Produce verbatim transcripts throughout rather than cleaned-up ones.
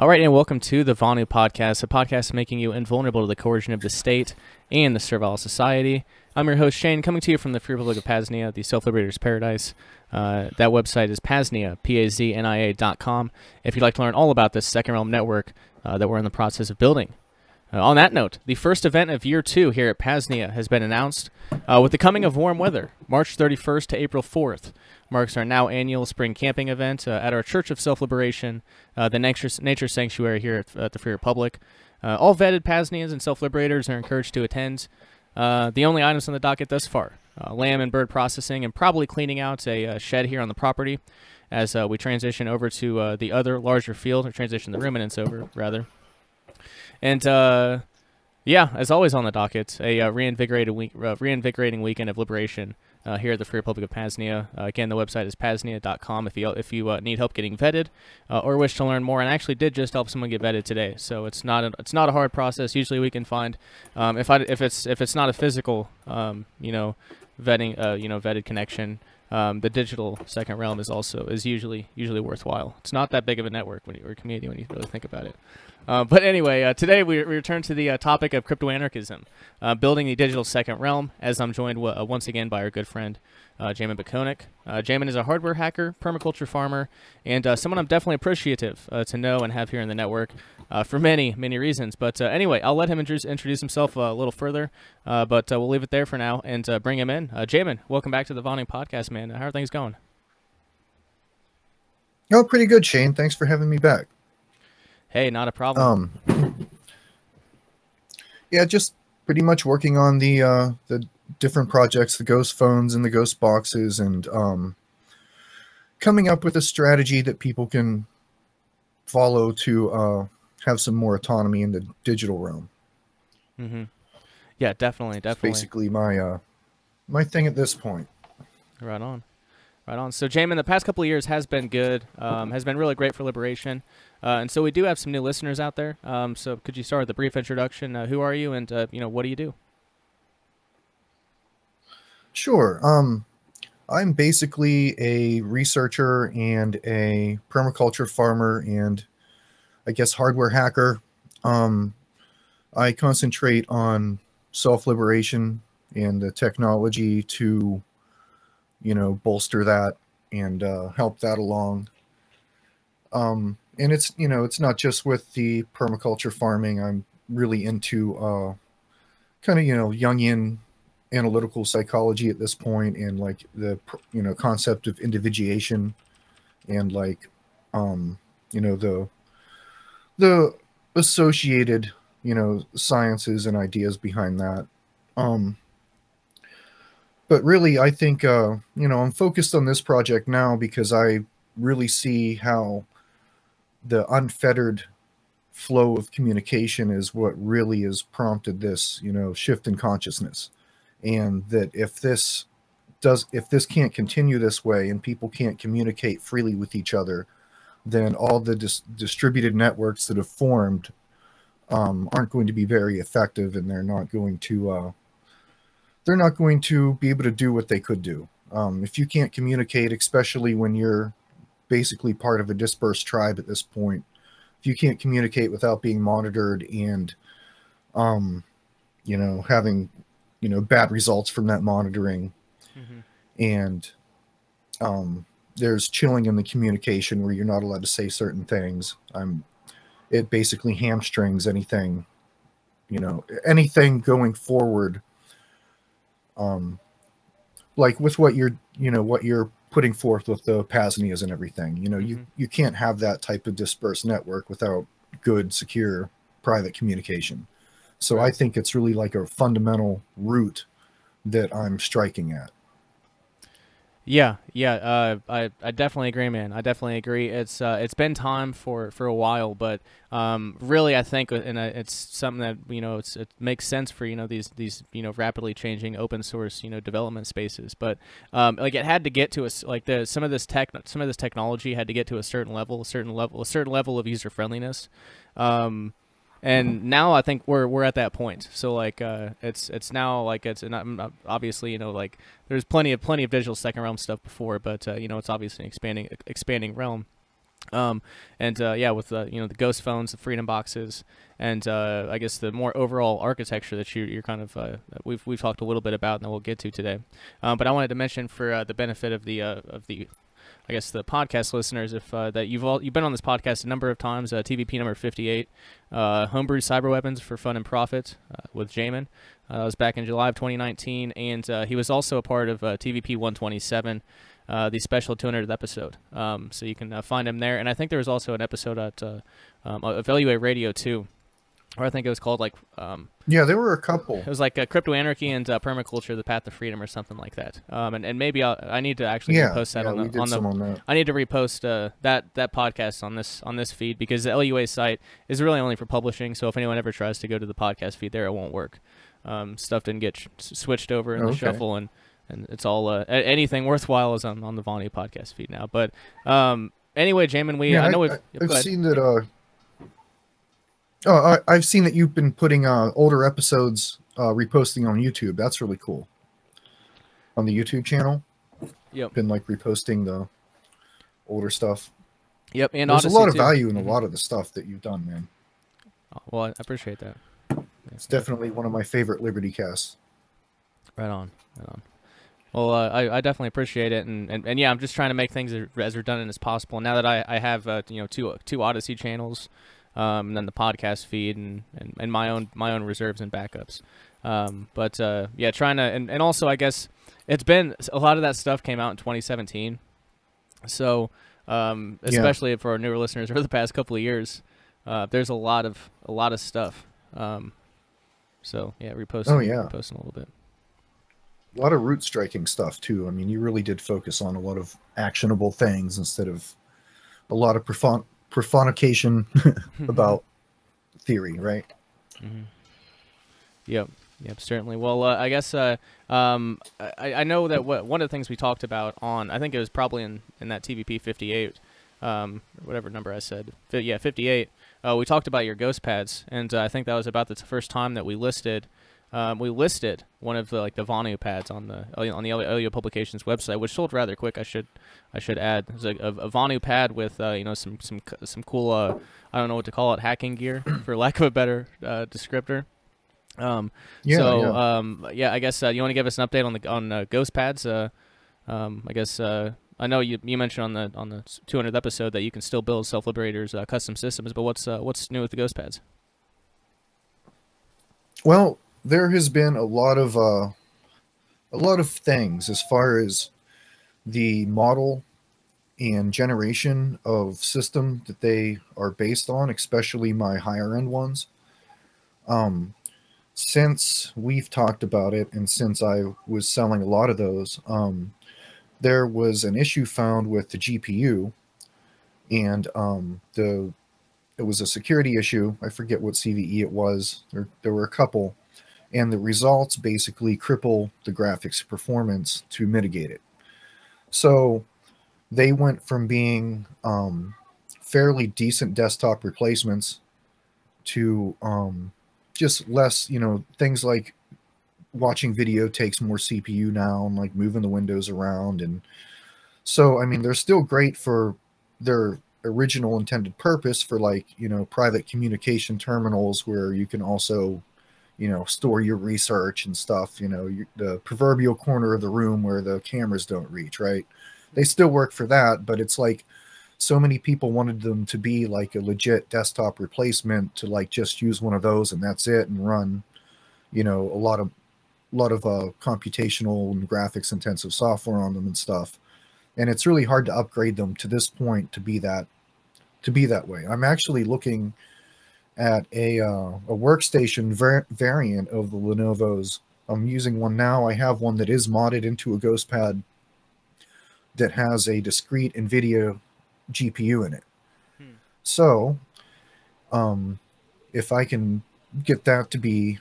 All right, and welcome to the Vonu Podcast, a podcast making you invulnerable to the coercion of the state and the servile society. I'm your host, Shane, coming to you from the Free Republic of Paznia, the Self-Liberator's Paradise. Uh, that website is paznia, P A Z N I A dot com, if you'd like to learn all about this Second Realm Network uh, that we're in the process of building. Uh, on that note, the first event of year two here at Paznia has been announced uh, with the coming of warm weather. March thirty-first to April fourth marks our now annual spring camping event uh, at our Church of Self-Liberation, uh, the nature, nature Sanctuary here at, at the Free Republic. Uh, all vetted Paznians and Self-Liberators are encouraged to attend. Uh, the only items on the docket thus far, uh, lamb and bird processing and probably cleaning out a uh, shed here on the property as uh, we transition over to uh, the other larger field, or transition the ruminants over, rather. And, uh, yeah, as always on the docket, a uh, reinvigorated week, uh, reinvigorating weekend of liberation uh, here at the Free Republic of Paznia. Uh, again, the website is paznia dot com if you, if you uh, need help getting vetted uh, or wish to learn more. And I actually did just help someone get vetted today, so it's not a, it's not a hard process. Usually we can find, um, if, I, if, it's, if it's not a physical, um, you know, vetting, uh, you know, vetted connection, um, the digital Second Realm is also is usually usually worthwhile. It's not that big of a network when you, or community when you really think about it. Uh, but anyway, uh, today we, we return to the uh, topic of crypto-anarchism, uh, building the digital Second Realm, as I'm joined w uh, once again by our good friend, uh, Jamin Biconik. Uh, Jamin is a hardware hacker, permaculture farmer, and uh, someone I'm definitely appreciative uh, to know and have here in the network uh, for many, many reasons. But uh, anyway, I'll let him introduce, introduce himself a little further, uh, but uh, we'll leave it there for now and uh, bring him in. Uh, Jamin, welcome back to the Vonu Podcast, man. How are things going? Oh, pretty good, Shane. Thanks for having me back. Hey, not a problem. Um, yeah, just pretty much working on the uh, the different projects, the ghost phones and the ghost boxes, and um, coming up with a strategy that people can follow to uh, have some more autonomy in the digital realm. Mm-hmm. Yeah, definitely, definitely. That's basically my uh, my thing at this point. Right on. Right on. So, Jamin, the past couple of years has been good, um, has been really great for liberation. Uh, and so we do have some new listeners out there. Um, so could you start with a brief introduction? Uh, who are you and, uh, you know, what do you do? Sure. Um, I'm basically a researcher and a permaculture farmer and, I guess, hardware hacker. Um, I concentrate on self-liberation and the technology to you know, bolster that and uh, help that along. Um, and it's, you know, it's not just with the permaculture farming. I'm really into uh, kind of, you know, Jungian analytical psychology at this point, and like the, you know, concept of individuation and like, um, you know, the, the associated, you know, sciences and ideas behind that. Um, But really, I think, uh, you know, I'm focused on this project now because I really see how the unfettered flow of communication is what really has prompted this, you know, shift in consciousness. And that if this does, if this can't continue this way and people can't communicate freely with each other, then all the dis distributed networks that have formed um, aren't going to be very effective, and they're not going to... Uh, they're not going to be able to do what they could do. Um, if you can't communicate, especially when you're basically part of a dispersed tribe at this point, if you can't communicate without being monitored and, um, you know, having, you know, bad results from that monitoring, mm-hmm. and um, there's chilling in the communication where you're not allowed to say certain things. I'm, it basically hamstrings anything, you know, anything going forward. Um, like with what you're, you know, what you're putting forth with the Paznias and everything, you know, mm-hmm. you, you can't have that type of dispersed network without good, secure, private communication. So right. I think it's really like a fundamental root that I'm striking at. Yeah. Yeah. Uh, I, I definitely agree, man. I definitely agree. It's, uh, it's been time for, for a while, but, um, really I think, and it's something that, you know, it's, it makes sense for, you know, these, these, you know, rapidly changing open source, you know, development spaces. But, um, like it had to get to us, like the, some of this tech, some of this technology had to get to a certain level, a certain level, a certain level of user friendliness. Um, And now I think we're we're at that point. So like uh, it's it's now like it's not, obviously, you know, like there's plenty of plenty of digital Second Realm stuff before, but uh, you know, it's obviously an expanding expanding realm. Um, and uh, yeah, with uh, you know, the ghost phones, the freedom boxes, and uh, I guess the more overall architecture that you, you're kind of uh, we've we've talked a little bit about, and that we'll get to today. Um, but I wanted to mention for uh, the benefit of the uh, of the I guess the podcast listeners, if uh, that you've all you've been on this podcast a number of times, uh, T V P number fifty-eight, uh, homebrew cyber weapons for fun and profit uh, with Jamin. Uh, it was back in July of twenty nineteen, and uh, he was also a part of uh, T V P one twenty-seven, uh, the special two hundredth episode. Um, so you can uh, find him there, and I think there was also an episode at uh, um, Evaluate Radio too, or I think it was called like. Um, Yeah, there were a couple. It was like uh, Crypto Anarchy and uh, Permaculture, The Path to Freedom, or something like that. Um, and, and maybe I'll, I need to actually yeah, repost that yeah, on the. We did on, the some on that. I need to repost uh, that that podcast on this on this feed, because the L U A site is really only for publishing. So if anyone ever tries to go to the podcast feed there, it won't work. Um, stuff didn't get sh switched over in okay. the shuffle, and and it's all uh, anything worthwhile is on on the Vonu podcast feed now. But um, anyway, Jamin, we yeah, I know I, we've I, I've seen that. Uh... Oh, I, I've seen that you've been putting uh, older episodes, uh, reposting on YouTube. That's really cool. On the YouTube channel, yep, been like reposting the older stuff. Yep, and there's Odyssey a lot of too. value in mm-hmm. a lot of the stuff that you've done, man. Oh, well, I appreciate that. It's definitely one of my favorite Liberty casts. Right on, right on. Well, uh, I, I definitely appreciate it, and, and, and yeah, I'm just trying to make things as redundant as possible. Now that I, I have uh, you know two two Odyssey channels. Um, and then the podcast feed and, and, and my own my own reserves and backups. Um, but uh, yeah, trying to and, and also I guess it's been a lot of that stuff came out in twenty seventeen. So um, especially yeah. for our newer listeners over the past couple of years, uh, there's a lot of a lot of stuff. Um, so yeah, reposting, oh, yeah. reposting a little bit. A lot of root striking stuff too. I mean, you really did focus on a lot of actionable things instead of a lot of profound. Profonication about theory, right? Mm-hmm. Yep, yep, certainly. Well, uh, I guess uh, um, I, I know that what, one of the things we talked about on, I think it was probably in, in that T V P fifty-eight, um, whatever number I said, F yeah, fifty-eight, uh, we talked about your ghost pads, and uh, I think that was about the first time that we listed Um, we listed one of the like the Vonu pads on the on the L U A Publications website, which sold rather quick. I should I should add it was a, a, a Vonu pad with uh, you know some some some cool uh, I don't know what to call it, hacking gear for lack of a better uh, descriptor. Um, yeah, so yeah. Um, yeah, I guess uh, you want to give us an update on the on uh, ghost pads. Uh, um, I guess uh, I know you you mentioned on the on the two hundredth episode that you can still build Self Liberators uh, custom systems, but what's uh, what's new with the ghost pads? Well. There has been a lot of uh, a lot of things as far as the model and generation of system that they are based on, especially my higher end ones. Um, since we've talked about it, and since I was selling a lot of those, um, there was an issue found with the G P U, and um, the it was a security issue. I forget what C V E it was. There there were a couple. And the results basically cripple the graphics performance to mitigate it. So they went from being um, fairly decent desktop replacements to um, just less, you know, things like watching video takes more C P U now and like moving the windows around. And so, I mean, they're still great for their original intended purpose for like, you know, private communication terminals where you can also you know, store your research and stuff, you know, the proverbial corner of the room where the cameras don't reach, right? They still work for that, but it's like so many people wanted them to be like a legit desktop replacement to like just use one of those and that's it and run, you know, a lot of a lot of uh, computational and graphics intensive software on them and stuff. And it's really hard to upgrade them to this point to be that, to be that way. I'm actually looking at a, uh, a workstation var variant of the Lenovo's. I'm using one now. I have one that is modded into a ghost pad that has a discrete NVIDIA G P U in it. Hmm. So um, if I can get that to be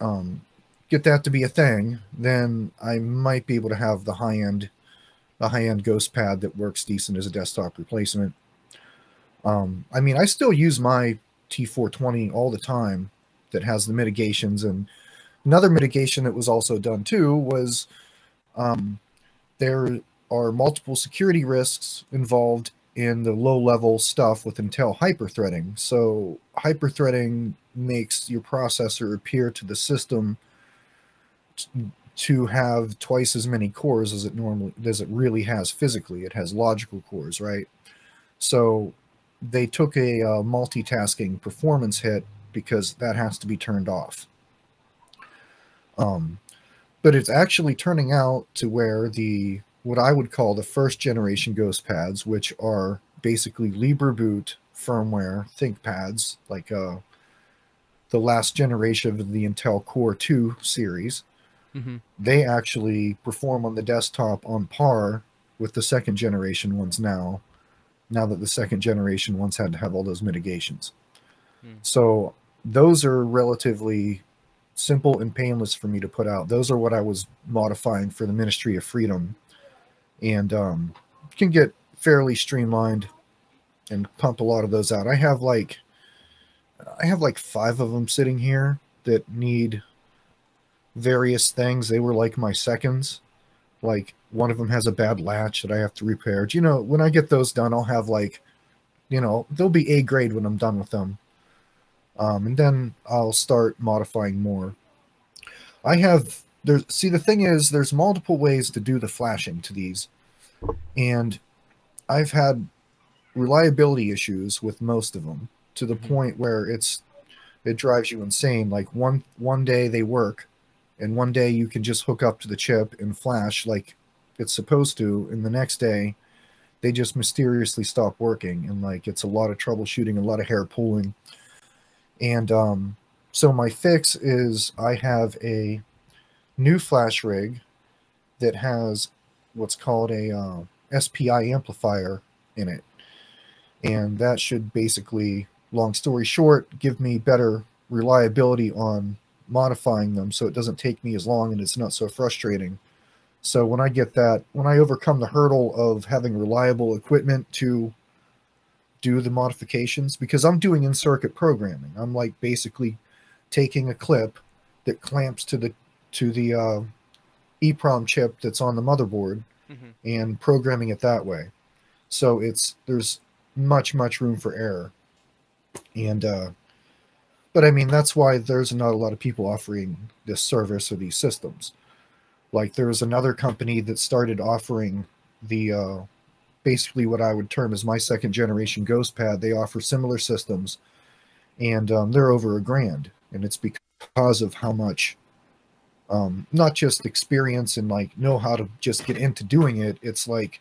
um, get that to be a thing, then I might be able to have the high-end the high-end ghost pad that works decent as a desktop replacement. Um, I mean, I still use my T four twenty all the time that has the mitigations, and another mitigation that was also done too was um, there are multiple security risks involved in the low-level stuff with Intel hyperthreading. So hyperthreading makes your processor appear to the system to have twice as many cores as it normally as it really has physically. It has logical cores, right? So they took a uh, multitasking performance hit because that has to be turned off. Um, but it's actually turning out to where the what I would call the first generation GhostPads, which are basically LibreBoot firmware ThinkPads, like uh, the last generation of the Intel Core two series, mm-hmm. they actually perform on the desktop on par with the second generation ones now, now that the second generation ones had to have all those mitigations. Mm. So those are relatively simple and painless for me to put out. Those are what I was modifying for the Ministry of Freedom, and um, can get fairly streamlined and pump a lot of those out. I have like, I have like five of them sitting here that need various things. They were like my seconds. Like one of them has a bad latch that I have to repair. You know, when I get those done, I'll have like, you know, they'll be A grade when I'm done with them. Um, and then I'll start modifying more. I have... There's, see, the thing is, there's multiple ways to do the flashing to these, and I've had reliability issues with most of them to the point where it's it drives you insane. Like one one day they work, and one day you can just hook up to the chip and flash like it's supposed to, and the next day they just mysteriously stop working, and like it's a lot of troubleshooting, a lot of hair pulling. And um, so my fix is I have a new flash rig that has what's called a uh, S P I amplifier in it, and that should basically, long story short, give me better reliability on modifying them, so it doesn't take me as long and it's not so frustrating. So when I get that, when I overcome the hurdle of having reliable equipment to do the modifications, because I'm doing in-circuit programming, I'm like basically taking a clip that clamps to the to the uh, EEPROM chip that's on the motherboard, mm-hmm. and programming it that way. So it's there's much, much room for error. And, uh, but I mean, that's why there's not a lot of people offering this service or these systems. Like there's another company that started offering the, uh, basically what I would term as my second generation GhostPad. They offer similar systems, and um, they're over a grand, and it's because of how much Um, not just experience and like know how to just get into doing it. It's like,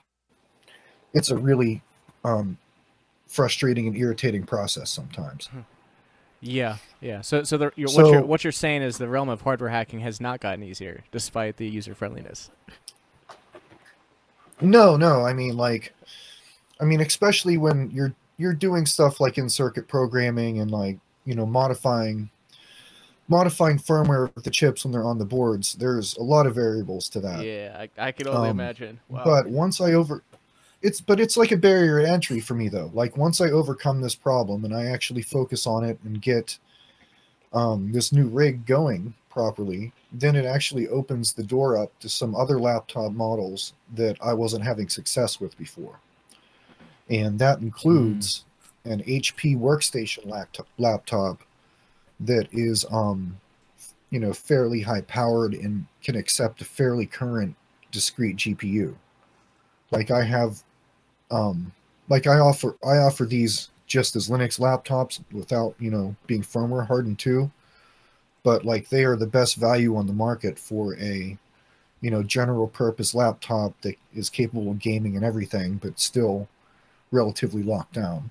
it's a really um, frustrating and irritating process sometimes. Yeah, yeah. So, so, the, you're, so what, you're, what you're saying is the realm of hardware hacking has not gotten easier despite the user friendliness. No, no. I mean, like, I mean, especially when you're you're doing stuff like in circuit programming and like you know modifying. Modifying firmware with the chips when they're on the boards, there's a lot of variables to that. Yeah, I, I could only um, imagine. Wow. But once I over, it's but it's like a barrier to entry for me though. Like once I overcome this problem and I actually focus on it and get um, this new rig going properly, then it actually opens the door up to some other laptop models that I wasn't having success with before, and that includes mm. an H P workstation laptop. laptop that is, um, you know, fairly high powered and can accept a fairly current discrete G P U. Like I have, um, like I offer, I offer these just as Linux laptops without, you know, being firmware hardened too, but like they are the best value on the market for a, you know, general purpose laptop that is capable of gaming and everything, but still relatively locked down.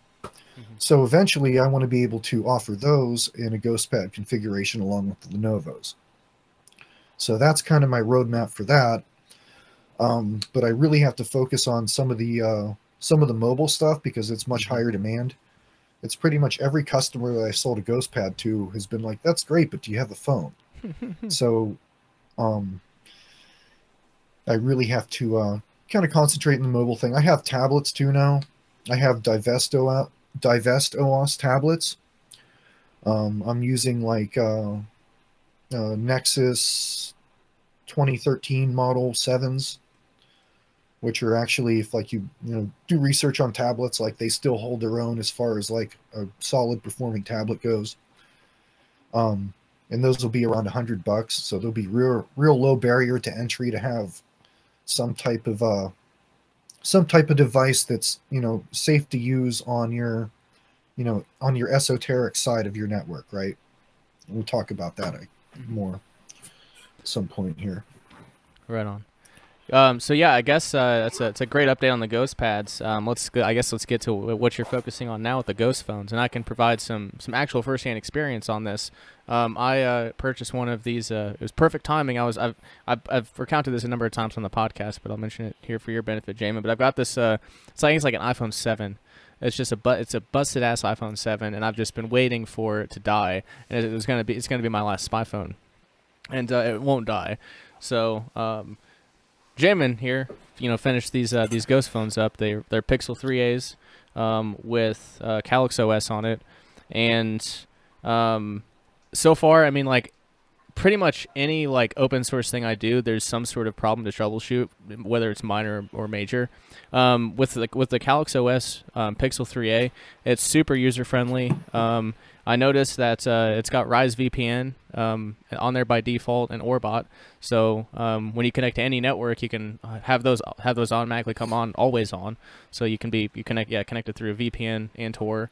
So eventually I want to be able to offer those in a GhostPad configuration along with the Lenovo's. So that's kind of my roadmap for that. Um, but I really have to focus on some of the uh, some of the mobile stuff because it's much higher demand. It's pretty much every customer that I sold a GhostPad to has been like, that's great, but do you have a phone? So um, I really have to uh, kind of concentrate on the mobile thing. I have tablets too now. I have Divesto out. Divest O S tablets. Um, I'm using like uh, uh, Nexus twenty thirteen model sevens which are actually, if like you you know do research on tablets, like they still hold their own as far as like a solid performing tablet goes. Um, and those will be around a hundred bucks, so there'll be real real low barrier to entry to have some type of uh some type of device that's you know safe to use on your you know on your esoteric side of your network, right? We'll talk about that more at some point here. Right on. Um, so yeah, I guess uh, that's a, it's a great update on the ghost pads. Um, let's, I guess let's get to what you're focusing on now with the ghost phones, and I can provide some some actual firsthand experience on this. Um, I uh, purchased one of these. Uh, it was perfect timing. I was I've, I've I've recounted this a number of times on the podcast, but I'll mention it here for your benefit, Jamin. But I've got this. Uh, it's like it's like an iPhone seven. It's just a but. It's a busted ass iPhone seven, and I've just been waiting for it to die. And it, it was gonna be. It's gonna be my last spy phone, and uh, it won't die. So. Um, Jamin here, you know, finished these uh, these ghost phones up. They they're Pixel three A's um, with uh, Calyx O S on it, and um, so far, I mean, like pretty much any like open source thing I do, there's some sort of problem to troubleshoot, whether it's minor or major. Um, with the with the Calyx O S um, Pixel three A, it's super user friendly. Um, I noticed that uh, it's got Rise V P N um, on there by default and Orbot. So um, when you connect to any network, you can have those have those automatically come on, always on. So you can be you connect yeah connected through a V P N and Tor.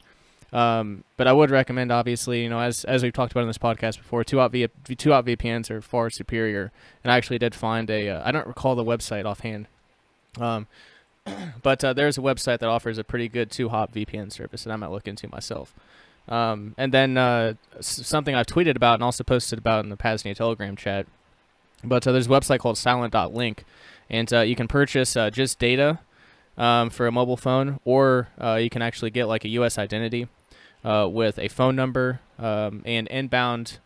Um, but I would recommend, obviously, you know, as as we've talked about in this podcast before, two-hop V P Ns are far superior. And I actually did find a uh, I don't recall the website offhand. Um, but uh, there's a website that offers a pretty good two-hop V P N service that I might look into myself. Um, and then uh, something I've tweeted about and also posted about in the Paznia Telegram chat. But uh, there's a website called silent dot link, and uh, you can purchase uh, just data um, for a mobile phone, or uh, you can actually get like a U S identity uh, with a phone number um, and inbound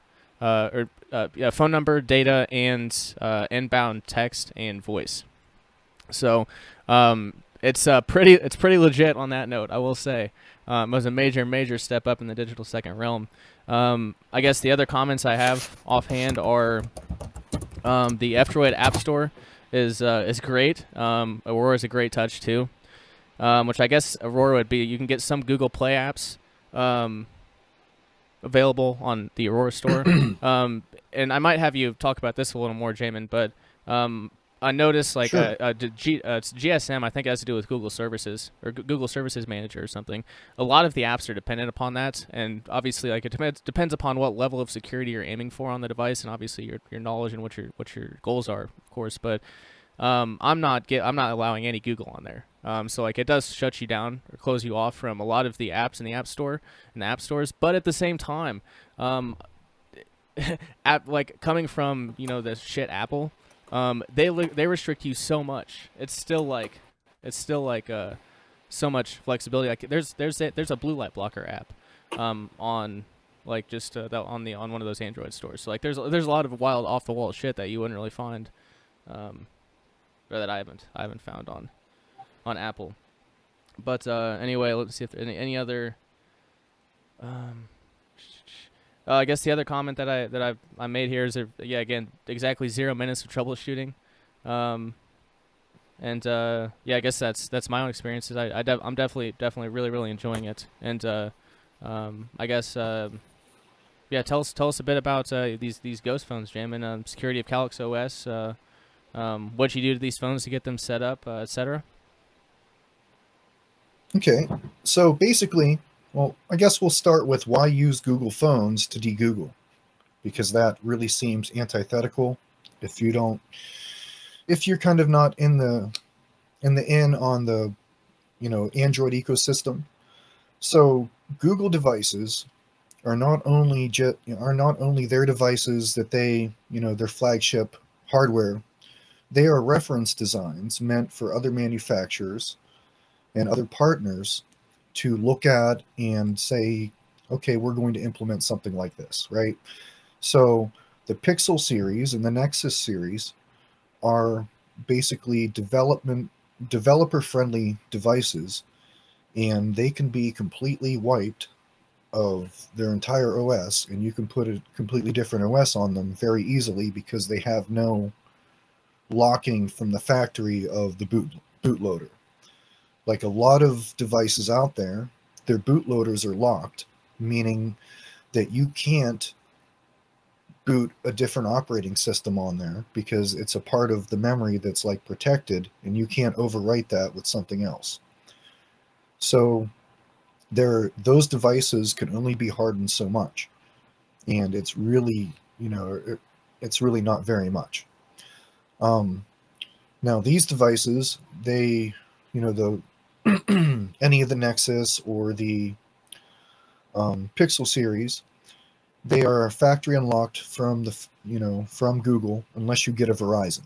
uh, or uh, yeah, phone number, data, and uh, inbound text and voice. So um, it's uh, pretty it's pretty legit on that note, I will say. Um, it was a major, major step up in the digital second realm. Um, I guess the other comments I have offhand are um, the F-Droid App Store is uh, is great. Um, Aurora is a great touch too, um, which I guess Aurora would be. You can get some Google Play apps um, available on the Aurora store. um, and I might have you talk about this a little more, Jamin, but um, I noticed like sure. uh, uh, G, uh, it's G S M, I think it has to do with Google Services or G Google Services Manager or something. A lot of the apps are dependent upon that, and obviously like it depends depends upon what level of security you're aiming for on the device, and obviously your your knowledge and what your what your goals are, of course. But um, I'm not get I'm not allowing any Google on there, um, so like it does shut you down or close you off from a lot of the apps in the App Store and the app stores. But at the same time, um, app like coming from you know the shit Apple. Um, they they restrict you so much. It's still like, it's still like uh, so much flexibility. Like there's there's a, there's a blue light blocker app, um, on like just uh, on the on one of those Android stores. So like there's there's a lot of wild off the wall shit that you wouldn't really find, um, or that I haven't I haven't found on, on Apple. But uh, anyway, let's see if any any other. Um, Uh, I guess the other comment that I that I I made here is, uh, yeah, again, exactly zero minutes of troubleshooting, um, and uh, yeah, I guess that's that's my own experiences. I, I de I'm definitely definitely really really enjoying it, and uh, um, I guess uh, yeah, tell us tell us a bit about uh, these these ghost phones, Jam, and um, security of Calyx O S, uh, um, what you do to these phones to get them set up, uh, et cetera. Okay, so basically. Well, I guess we'll start with why use Google Phones to de-Google, because that really seems antithetical. If you don't, if you're kind of not in the, in the in on the, you know, Android ecosystem. So Google devices are not only just are not only their devices that they, you know, their flagship hardware. They are reference designs meant for other manufacturers and other partners to look at and say, okay, we're going to implement something like this, right? So the Pixel series and the Nexus series are basically development developer-friendly devices, and they can be completely wiped of their entire O S, and you can put a completely different O S on them very easily because they have no locking from the factory of the boot bootloader. Like a lot of devices out there, their bootloaders are locked, meaning that you can't boot a different operating system on there because it's a part of the memory that's like protected, and you can't overwrite that with something else. So there, those devices can only be hardened so much, and it's really, you know, it, it's really not very much. Um, now these devices, they, you know, the any of the Nexus or the um, Pixel series, they are factory unlocked from the, you know, from Google unless you get a Verizon.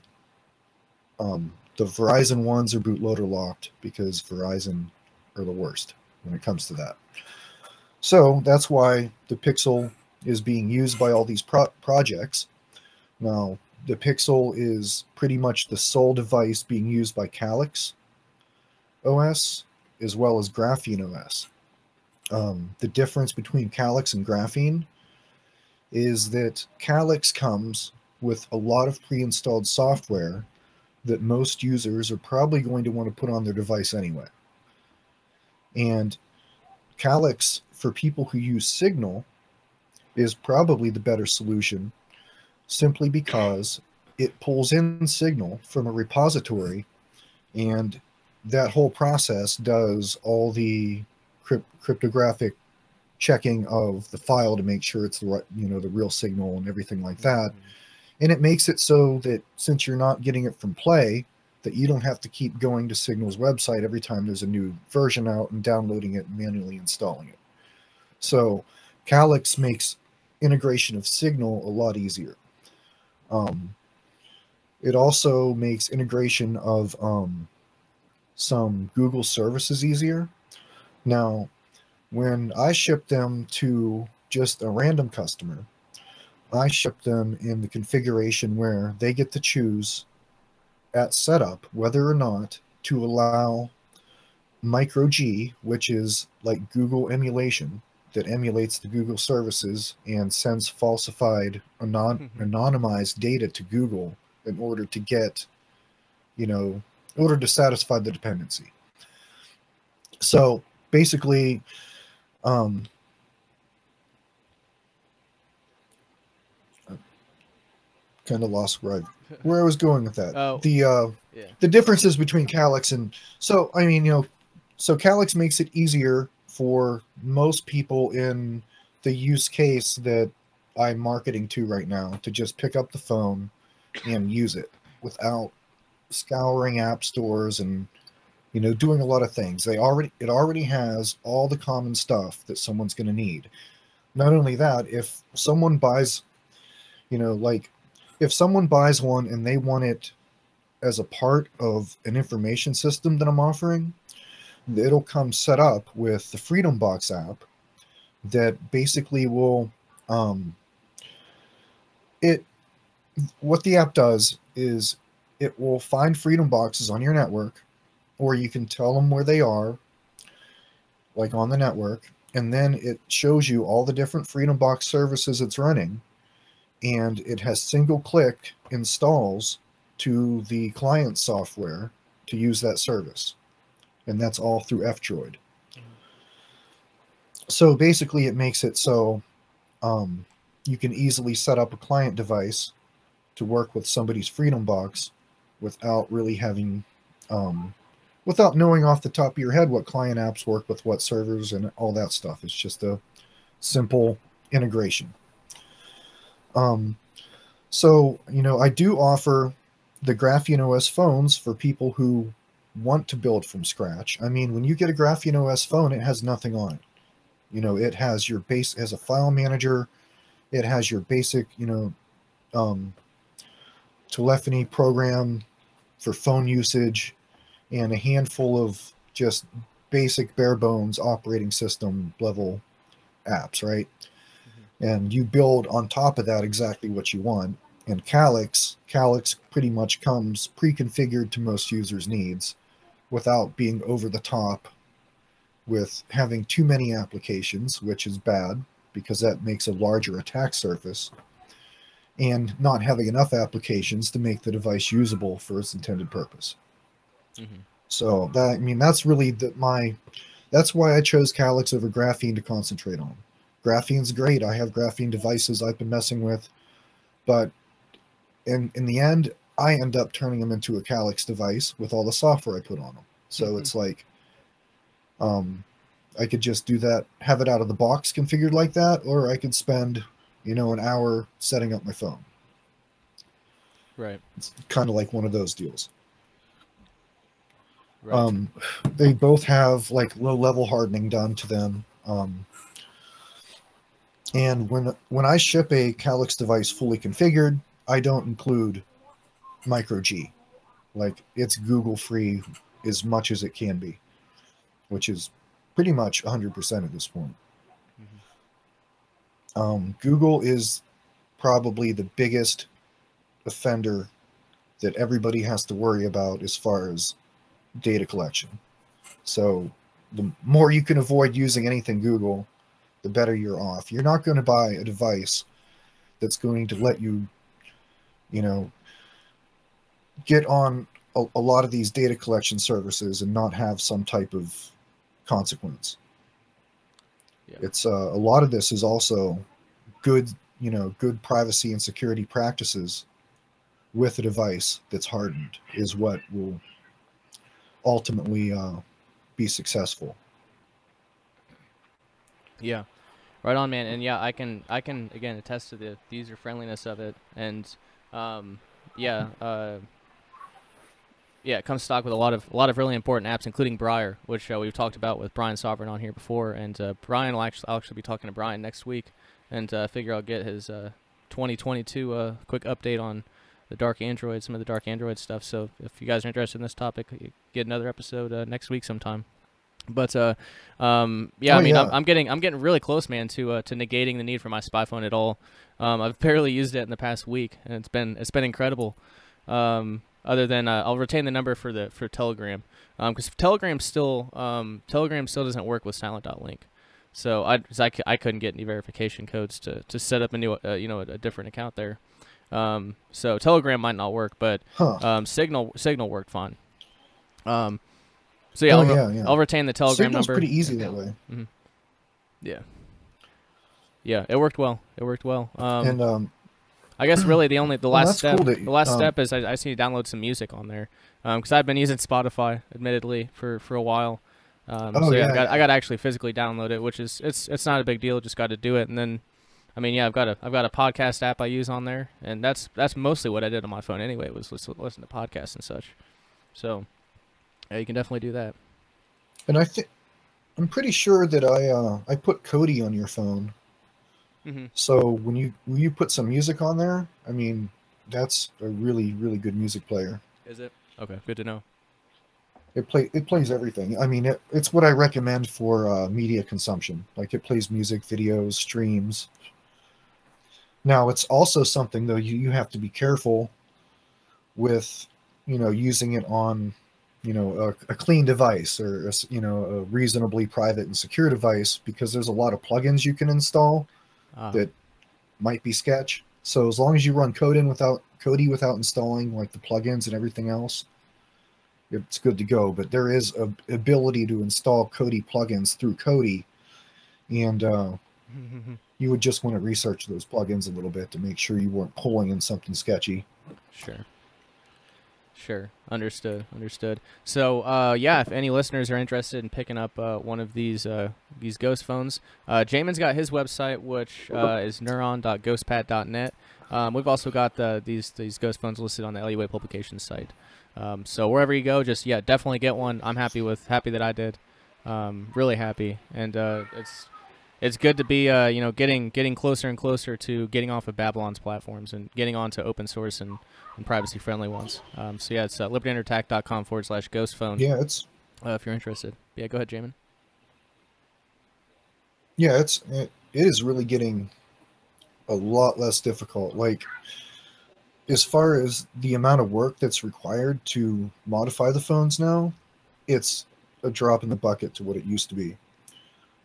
Um, the Verizon ones are bootloader locked because Verizon are the worst when it comes to that. So that's why the Pixel is being used by all these pro projects. Now, the Pixel is pretty much the sole device being used by Calyx O S as well as Graphene O S. Um, the difference between Calyx and Graphene is that Calyx comes with a lot of pre-installed software that most users are probably going to want to put on their device anyway. And Calyx, for people who use Signal, is probably the better solution, simply because it pulls in Signal from a repository, and that whole process does all the crypt cryptographic checking of the file to make sure it's the right, you know, the real Signal and everything like that. Mm-hmm. And it makes it so that since you're not getting it from Play, that you don't have to keep going to Signal's website every time there's a new version out and downloading it and manually installing it. So Calyx makes integration of Signal a lot easier. Um, it also makes integration of um, some Google services easier. Now, when I ship them to just a random customer, I ship them in the configuration where they get to choose at setup whether or not to allow micro G, which is like Google emulation that emulates the Google services and sends falsified, anon anonymized data to Google in order to get, you know, in order to satisfy the dependency. So basically, um, I kind of lost where I, where I was going with that. Oh, the uh, yeah. the differences between Calyx and so I mean you know, so Calyx makes it easier for most people in the use case that I'm marketing to right now to just pick up the phone and use it without scouring app stores and, you know, doing a lot of things. They already, it already has all the common stuff that someone's going to need. Not only that, if someone buys, you know, like if someone buys one and they want it as a part of an information system that I'm offering, it'll come set up with the FreedomBox app that basically will, um, it, what the app does is it will find FreedomBoxes on your network, or you can tell them where they are, like on the network, and then it shows you all the different FreedomBox services it's running, and it has single click installs to the client software to use that service. And that's all through F Droid. So basically it makes it so um, you can easily set up a client device to work with somebody's FreedomBox without really having, um, without knowing off the top of your head what client apps work with what servers and all that stuff. It's just a simple integration. Um, so, you know, I do offer the Graphene O S phones for people who want to build from scratch. I mean, when you get a Graphene O S phone, it has nothing on it. You know, it has your base, it has a file manager, it has your basic, you know, um, telephony program for phone usage, and a handful of just basic bare bones operating system level apps, right? Mm-hmm. And you build on top of that exactly what you want. And Calyx, Calyx pretty much comes pre-configured to most users' needs, without being over the top with having too many applications, which is bad because that makes a larger attack surface, and not having enough applications to make the device usable for its intended purpose. Mm-hmm. So that, I mean, that's really the, my, that's why I chose Calyx over Graphene to concentrate on. Graphene's great. I have Graphene devices I've been messing with, but in, in the end, I end up turning them into a Calyx device with all the software I put on them. So mm-hmm. it's like, um, I could just do that, have it out of the box configured like that, or I could spend, you know, an hour setting up my phone. Right. It's kind of like one of those deals. Right. Um, they both have like low level hardening done to them. Um, and when, when I ship a Calyx device fully configured, I don't include micro G. Like, it's Google free as much as it can be, which is pretty much one hundred percent at this point. Mm-hmm. um, Google is probably the biggest offender that everybody has to worry about as far as data collection. So the more you can avoid using anything Google, the better you're off. You're not going to buy a device that's going to let you, you know, get on a, a lot of these data collection services and not have some type of consequence. Yeah. It's uh, a lot of this is also good, you know, good privacy and security practices with a device that's hardened is what will ultimately uh, be successful. Yeah, right on, man. And yeah, I can I can again attest to the, the user friendliness of it, and um, yeah, uh, yeah, it comes stock with a lot of a lot of really important apps, including Briar, which uh, we've talked about with Brian Sovereign on here before, and uh, Brian will actually I'll actually be talking to Brian next week, and uh, figure I'll get his uh, twenty twenty-two uh, quick update on the dark Android, some of the dark Android stuff. So if you guys are interested in this topic, you get another episode uh, next week sometime. But uh, um, yeah, oh, I mean, yeah. I'm, I'm getting I'm getting really close, man, to uh, to negating the need for my spy phone at all. Um, I've barely used it in the past week, and it's been it's been incredible. Um, other than uh, I'll retain the number for the for Telegram, because um, Telegram still um, Telegram still doesn't work with silent dot link. So I I, I couldn't get any verification codes to to set up a new uh, you know a, a different account there. Um, so Telegram might not work, but, huh. um, Signal, Signal worked fine. Um, so yeah, oh, I'll, yeah, yeah. I'll retain the Telegram Signal's number. Pretty easy that way. Mm-hmm. Yeah. Yeah. It worked well. It worked well. Um, and, um, I guess really the only, the last well, step, cool that, the last um, step is I, I just need to download some music on there. Um, cause I've been using Spotify admittedly for, for a while. Um, oh, so yeah, yeah, I got, yeah. I got to actually physically download it, which is, it's, it's not a big deal. Just got to do it. And then, I mean, yeah, I've got a I've got a podcast app I use on there, and that's that's mostly what I did on my phone anyway, was listen, listen to podcasts and such. So, yeah, you can definitely do that. And I think I'm pretty sure that I uh, I put Kodi on your phone. Mm-hmm. So when you when you put some music on there, I mean, that's a really really good music player. Is it? Okay, good to know. It play it plays everything. I mean, it, it's what I recommend for uh, media consumption. Like, it plays music, videos, streams. Now, it's also something, though, you, you have to be careful with, you know, using it on, you know, a, a clean device or, a, you know, a reasonably private and secure device, because there's a lot of plugins you can install uh. that might be sketch. So as long as you run code in without Kodi without installing, like, the plugins and everything else, it's good to go. But there is a ability to install Kodi plugins through Kodi, and uh, you would just want to research those plugins a little bit to make sure you weren't pulling in something sketchy. Sure. Sure. Understood. Understood. So, uh, yeah, if any listeners are interested in picking up uh, one of these uh, these ghost phones, uh, Jamin's got his website, which uh, is neuron dot ghostpad dot net. Um, we've also got the, these these ghost phones listed on the L U A publication site. Um, so wherever you go, just yeah, definitely get one. I'm happy with happy that I did. Um, really happy, and uh, it's. It's good to be, uh, you know, getting getting closer and closer to getting off of Babylon's platforms and getting onto open source and, and privacy friendly ones. Um, so yeah, it's uh, libertyunderattack.com forward slash ghost phone. Yeah, it's uh, if you're interested. Yeah, go ahead, Jamin. Yeah, it's it is really getting a lot less difficult. Like, as far as the amount of work that's required to modify the phones now, it's a drop in the bucket to what it used to be.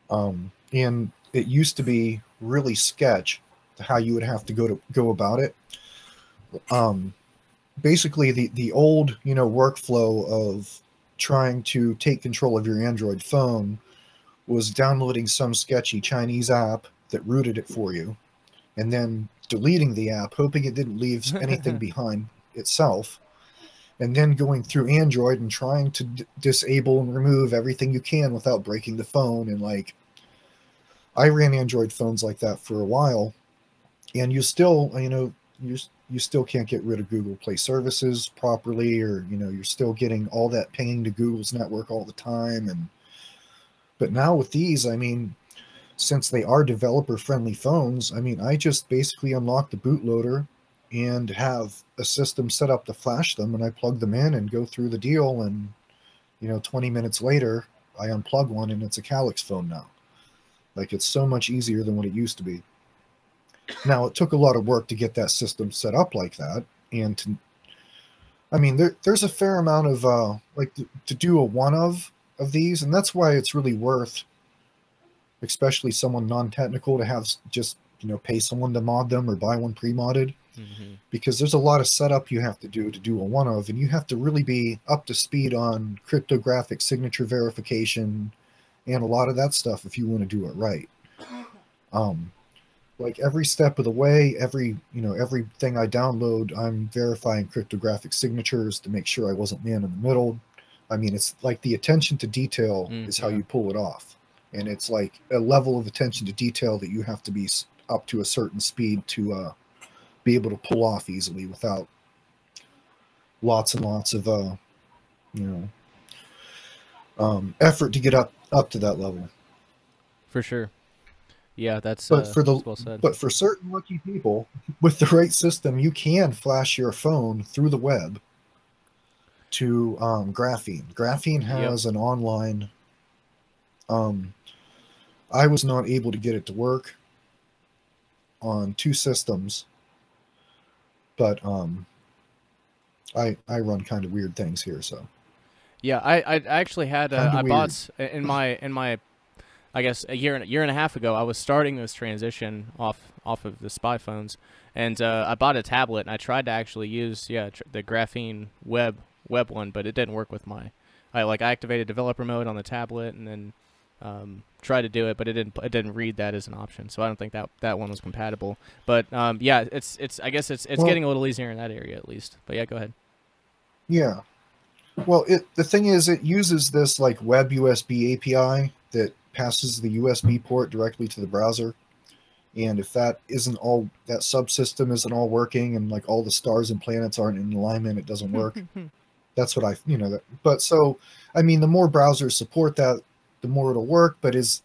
Um, and it used to be really sketch how you would have to go to go about it. Um, basically, the, the old, you know, workflow of trying to take control of your Android phone was downloading some sketchy Chinese app that rooted it for you, and then deleting the app, hoping it didn't leave anything behind itself, and then going through Android and trying to d disable and remove everything you can without breaking the phone. And like, I ran Android phones like that for a while, and you still, you know, you you still can't get rid of Google Play services properly, or, you know, you're still getting all that pinging to Google's network all the time. And but now with these, I mean, since they are developer-friendly phones, I mean, I just basically unlock the bootloader and have a system set up to flash them, and I plug them in and go through the deal, and, you know, twenty minutes later, I unplug one, and it's a Calyx phone now. Like, it's so much easier than what it used to be. Now, it took a lot of work to get that system set up like that, and to, I mean, there, there's a fair amount of, uh, like, to, to do a one-of of these, and that's why it's really worth, especially someone non-technical, to have just, you know, pay someone to mod them or buy one pre-modded, mm-hmm. because there's a lot of setup you have to do to do a one-of, and you have to really be up to speed on cryptographic signature verification and a lot of that stuff if you want to do it right. Um, like every step of the way, every, you know, everything I download, I'm verifying cryptographic signatures to make sure I wasn't man in the middle. I mean, it's like the attention to detail mm-hmm. is how you pull it off. And it's like a level of attention to detail that you have to be up to a certain speed to uh, be able to pull off easily without lots and lots of, uh, you know, um, effort to get up, up to that level. For sure. Yeah, that's, but uh, for the, that's well said. But for certain lucky people, with the right system, you can flash your phone through the web to um, Graphene. Graphene has yep. an online... Um, I was not able to get it to work on two systems, but um, I I run kind of weird things here, so. Yeah, I I actually had uh, I bought in my in my, I guess a year and a year and a half ago, I was starting this transition off off of the spy phones, and uh, I bought a tablet and I tried to actually use yeah tr the Graphene web web one, but it didn't work with my. I like I activated developer mode on the tablet and then. Um, try to do it, but it didn't. It didn't read that as an option, so I don't think that that one was compatible. But um, yeah, it's it's. I guess it's it's well, getting a little easier in that area at least. But yeah, go ahead. Yeah, well, it the thing is, it uses this like web U S B A P I that passes the U S B port directly to the browser, and if that isn't all that subsystem isn't all working, and like all the stars and planets aren't in alignment, it doesn't work. That's what I you know. That, but so I mean, the more browsers support that, the more it'll work, but is,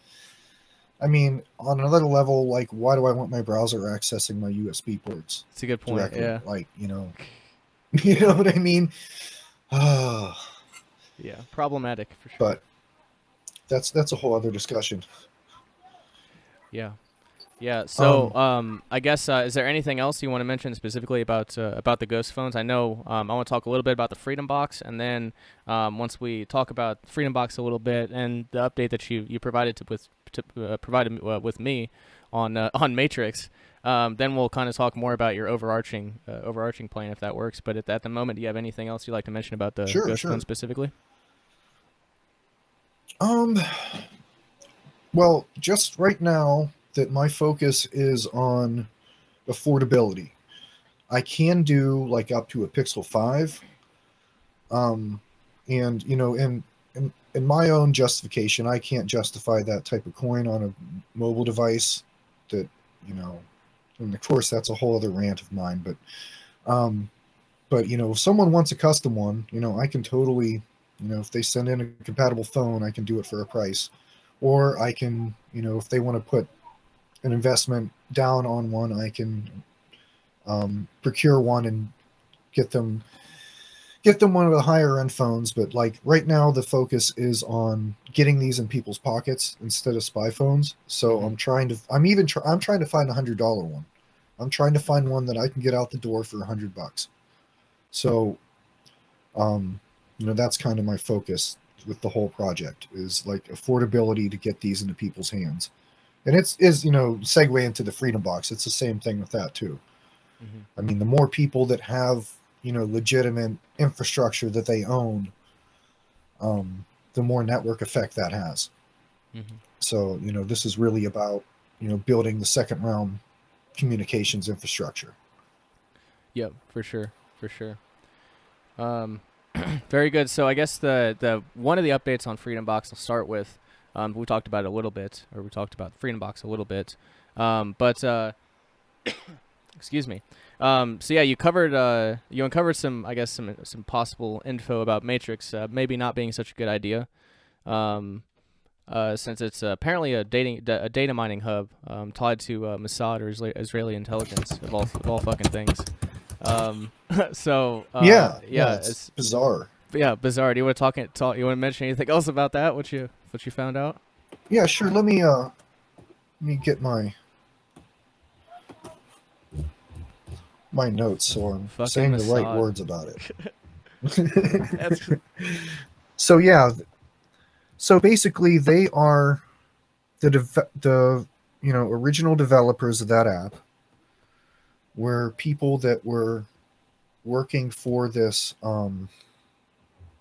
I mean, on another level, like, why do I want my browser accessing my U S B ports? It's a good point, directly? Yeah. Like, you know, you know what I mean? Oh. Yeah, problematic for sure. But that's that's a whole other discussion. Yeah, yeah. So, um, um I guess uh, is there anything else you want to mention specifically about uh, about the ghost phones? I know um, I want to talk a little bit about the Freedom Box, and then um, once we talk about Freedom Box a little bit and the update that you you provided to with to, uh, provided uh, with me on uh, on Matrix, um, then we'll kind of talk more about your overarching uh, overarching plan if that works. But at, at the moment, do you have anything else you'd like to mention about the sure, ghost sure. phone specifically? Um. Well, just right now. That my focus is on affordability. I can do like up to a Pixel five. Um, and, you know, in, in, in my own justification, I can't justify that type of coin on a mobile device that, you know, and of course that's a whole other rant of mine, but, um, but, you know, if someone wants a custom one, you know, I can totally, you know, if they send in a compatible phone, I can do it for a price. Or I can, you know, if they want to put an investment down on one, I can um, procure one and get them get them one of the higher end phones. But like right now, the focus is on getting these in people's pockets instead of spy phones. So I'm trying to I'm even try, I'm trying to find a hundred dollar one. I'm trying to find one that I can get out the door for a hundred bucks. So, um, you know, that's kind of my focus with the whole project is like affordability to get these into people's hands. And it's, is, you know, segue into the Freedom Box. It's the same thing with that, too. Mm-hmm. I mean, the more people that have, you know, legitimate infrastructure that they own, um, the more network effect that has. Mm-hmm. So, you know, this is really about, you know, building the second realm communications infrastructure. Yep, for sure, for sure. Um, very good. So I guess the, the one of the updates on FreedomBox I'll start with, um, we talked about it a little bit, or we talked about FreedomBox a little bit, um, but uh, excuse me. Um, so yeah, you covered uh, you uncovered some, I guess, some some possible info about Matrix, uh, maybe not being such a good idea, um, uh, since it's uh, apparently a dating a data mining hub um, tied to uh, Mossad or Isra Israeli intelligence of all of all fucking things. Um, so uh, yeah, yeah, yeah, it's, it's bizarre. Yeah, bizarre. Do you want to talk? Talk. You want to mention anything else about that? What you what you found out? Yeah, sure. Let me uh, let me get my. my notes, so I'm fucking saying the massage. right words about it. That's So yeah, so basically they are the the you know original developers of that app were people that were working for this. Um,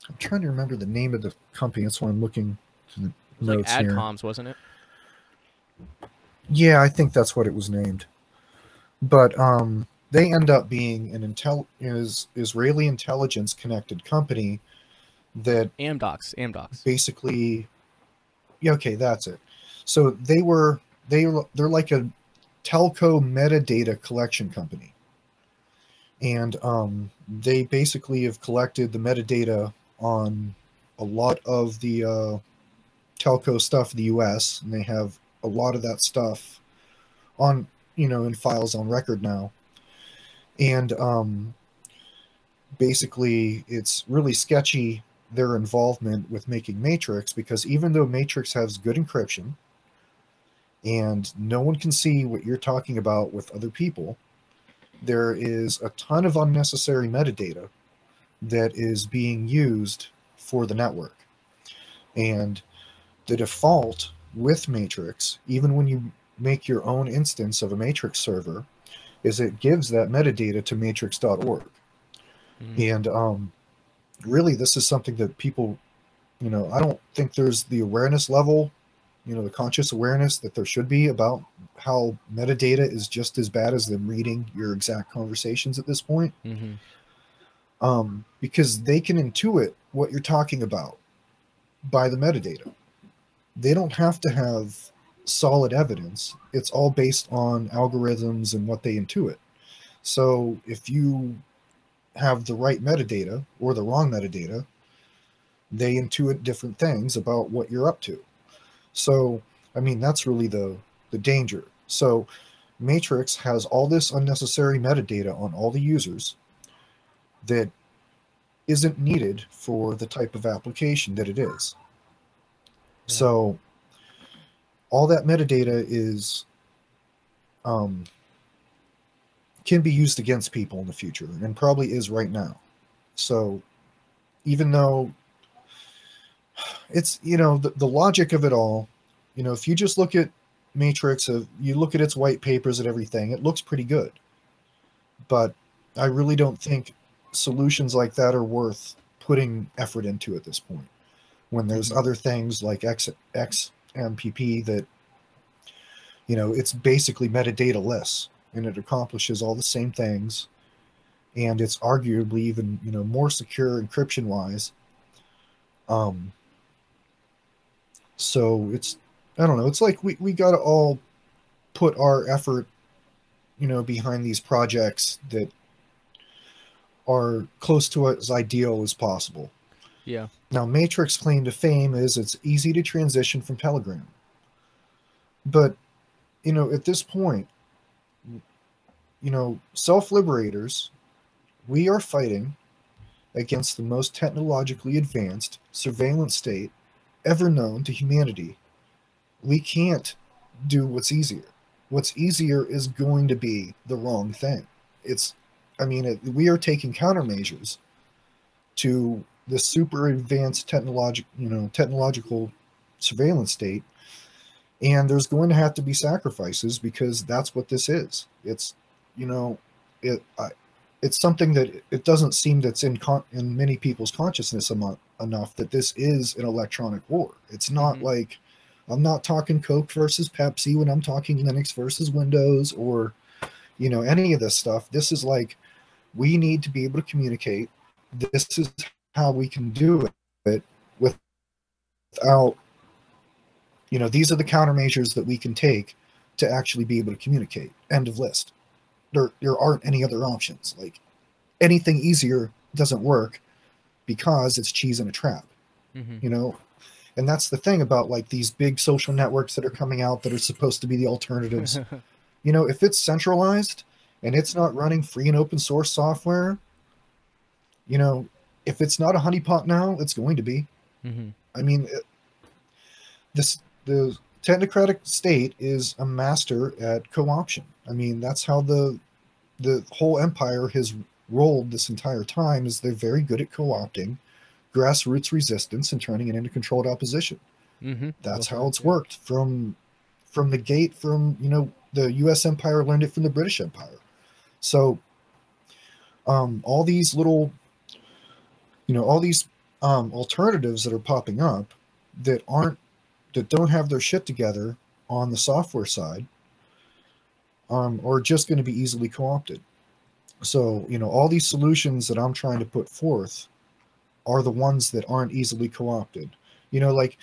I'm trying to remember the name of the company. That's why I'm looking to the notes like here. Adcoms, wasn't it? Yeah, I think that's what it was named, but um. They end up being an intel is Israeli intelligence connected company that Amdocs, Amdocs. Basically, yeah, okay, that's it. So they were they they're like a telco metadata collection company, and um, they basically have collected the metadata on a lot of the uh, telco stuff in the U S, and they have a lot of that stuff on you know in files on record now. And um, basically, it's really sketchy, their involvement with making Matrix, because even though Matrix has good encryption, and no one can see what you're talking about with other people, there is a ton of unnecessary metadata that is being used for the network. And the default with Matrix, even when you make your own instance of a Matrix server, is it gives that metadata to matrix dot org. Mm. And um, really this is something that people, you know, I don't think there's the awareness level, you know, the conscious awareness that there should be about how metadata is just as bad as them reading your exact conversations at this point. Mm-hmm. Um, because they can intuit what you're talking about by the metadata. They don't have to have solid evidence. It's all based on algorithms and what they intuit. So if you have the right metadata or the wrong metadata, they intuit different things about what you're up to. So, I mean, that's really the, the danger. So Matrix has all this unnecessary metadata on all the users that isn't needed for the type of application that it is. Yeah. So all that metadata is um, can be used against people in the future, and probably is right now. So even though it's, you know, the, the logic of it all, you know, if you just look at Matrix, uh, you look at its white papers and everything, it looks pretty good. But I really don't think solutions like that are worth putting effort into at this point, when there's other things like X, X, M P P that, you know, it's basically metadata-less, and it accomplishes all the same things, and it's arguably even, you know, more secure encryption-wise. Um, so it's, I don't know, it's like we, we got to all put our effort, you know, behind these projects that are close to as ideal as possible. Yeah. Now, Matrix claim to fame is it's easy to transition from Telegram. But, you know, at this point, you know, self-liberators, we are fighting against the most technologically advanced surveillance state ever known to humanity. We can't do what's easier. What's easier is going to be the wrong thing. It's, I mean, it, we are taking countermeasures to the super advanced technologic, you know, technological surveillance state, and there's going to have to be sacrifices, because that's what this is. It's, you know, it, I, it's something that it doesn't seem that's in con in many people's consciousness emo enough that this is an electronic war. It's not mm-hmm. like I'm not talking Coke versus Pepsi when I'm talking Linux versus Windows or, you know, any of this stuff. This is like, we need to be able to communicate. This is how we can do it without, you know, these are the countermeasures that we can take to actually be able to communicate. End of list. There, there aren't any other options. Like, anything easier doesn't work because it's cheese in a trap, mm-hmm. you know? And that's the thing about like these big social networks that are coming out that are supposed to be the alternatives. You know, if it's centralized and it's not running free and open source software, you know, if it's not a honeypot now, it's going to be. Mm-hmm. I mean, it, this the technocratic state is a master at co-option. I mean, that's how the the whole empire has rolled this entire time, is they're very good at co-opting grassroots resistance and turning it into controlled opposition. Mm-hmm. That's well, how it's yeah. worked from from the gate, from, you know, the U S empire learned it from the British Empire. So um, all these little, you know, all these um, alternatives that are popping up that aren't, that don't have their shit together on the software side um, are just going to be easily co-opted. So, you know, all these solutions that I'm trying to put forth are the ones that aren't easily co-opted. You know, like,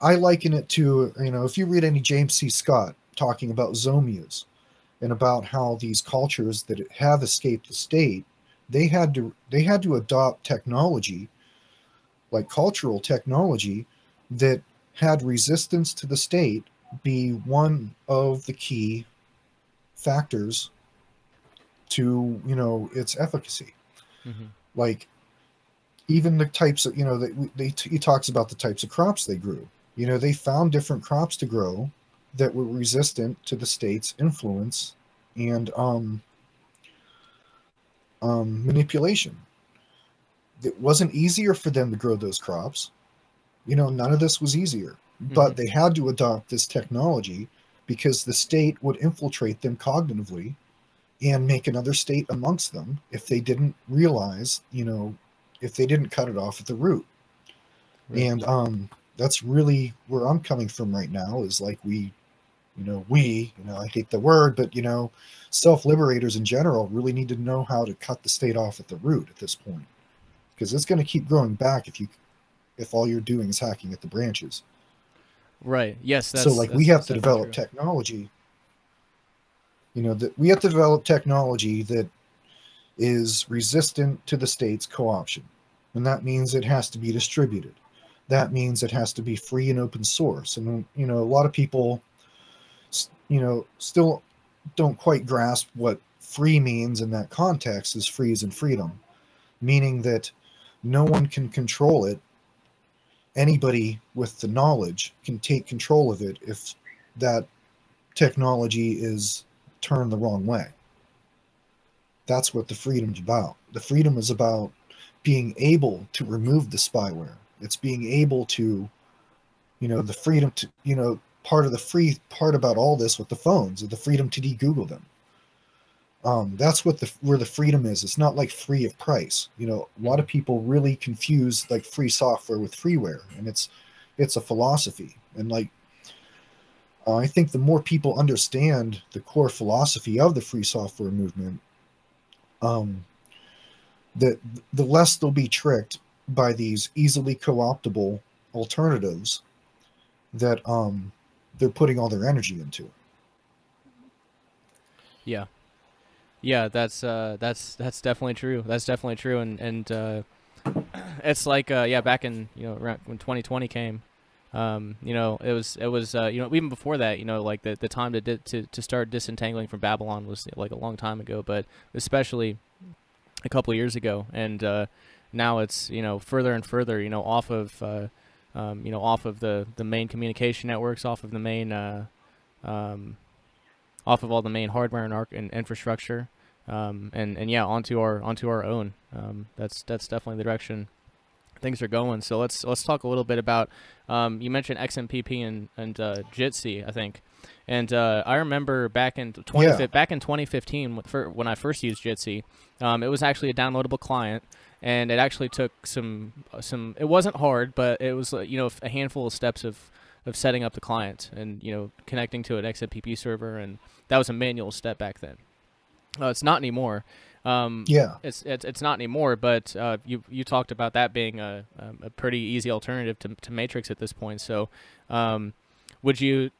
I liken it to, you know, if you read any James C. Scott talking about zomias and about how these cultures that have escaped the state, they had to they had to adopt technology, like cultural technology, that had resistance to the state be one of the key factors to, you know, its efficacy. Mm-hmm. Like, even the types of, you know, they, they, he talks about the types of crops they grew. You know, they found different crops to grow that were resistant to the state's influence and um, um, manipulation. It wasn't easier for them to grow those crops. You know, none of this was easier, but mm-hmm. they had to adopt this technology because the state would infiltrate them cognitively and make another state amongst them if they didn't realize, you know, if they didn't cut it off at the root. Right. And um, that's really where I'm coming from right now, is like, we, you know, we, you know, I hate the word, but, you know, self-liberators in general really need to know how to cut the state off at the root at this point, because it's going to keep growing back if you, if all you're doing is hacking at the branches. Right. Yes. That's, so like, that's we have to develop true. technology, you know, that we have to develop technology that is resistant to the state's co-option. And that means it has to be distributed. That means it has to be free and open source. And, you know, a lot of people, you know, still don't quite grasp what free means in that context, is free as in freedom, meaning that no one can control it. Anybody with the knowledge can take control of it if that technology is turned the wrong way. That's what the freedom's about. The freedom is about being able to remove the spyware. It's being able to, you know, the freedom to, you know, part of the free part about all this with the phones is the freedom to de-Google them. Um, that's what the, where the freedom is. It's not like free of price. You know, a lot of people really confuse like free software with freeware, and it's, it's a philosophy. And like, uh, I think the more people understand the core philosophy of the free software movement, um, the, the less they'll be tricked by these easily co-optable alternatives that, um, they're putting all their energy into. Yeah. Yeah, that's uh, that's that's definitely true. That's definitely true, and and uh, it's like uh, yeah, back in, you know, around when twenty twenty came, um, you know, it was it was uh, you know, even before that, you know, like the the time to di to to start disentangling from Babylon was like a long time ago, but especially a couple of years ago, and uh, now it's, you know, further and further, you know, off of uh, um, you know, off of the the main communication networks, off of the main uh, um, off of all the main hardware and arc and infrastructure. Um, and, and yeah, onto our, onto our own. Um, that's, that's definitely the direction things are going. So let's, let's talk a little bit about, um, you mentioned X M P P and, and, uh, Jitsi, I think. And uh, I remember back in twenty yeah. back in twenty fifteen for when I first used Jitsi, um, it was actually a downloadable client, and it actually took some some. It wasn't hard, but it was you know a handful of steps of of setting up the client and you know connecting to an X M P P server, and that was a manual step back then. Uh, it's not anymore. Um, yeah, it's, it's it's not anymore. But uh, you you talked about that being a a pretty easy alternative to to Matrix at this point. So. Um, Would you,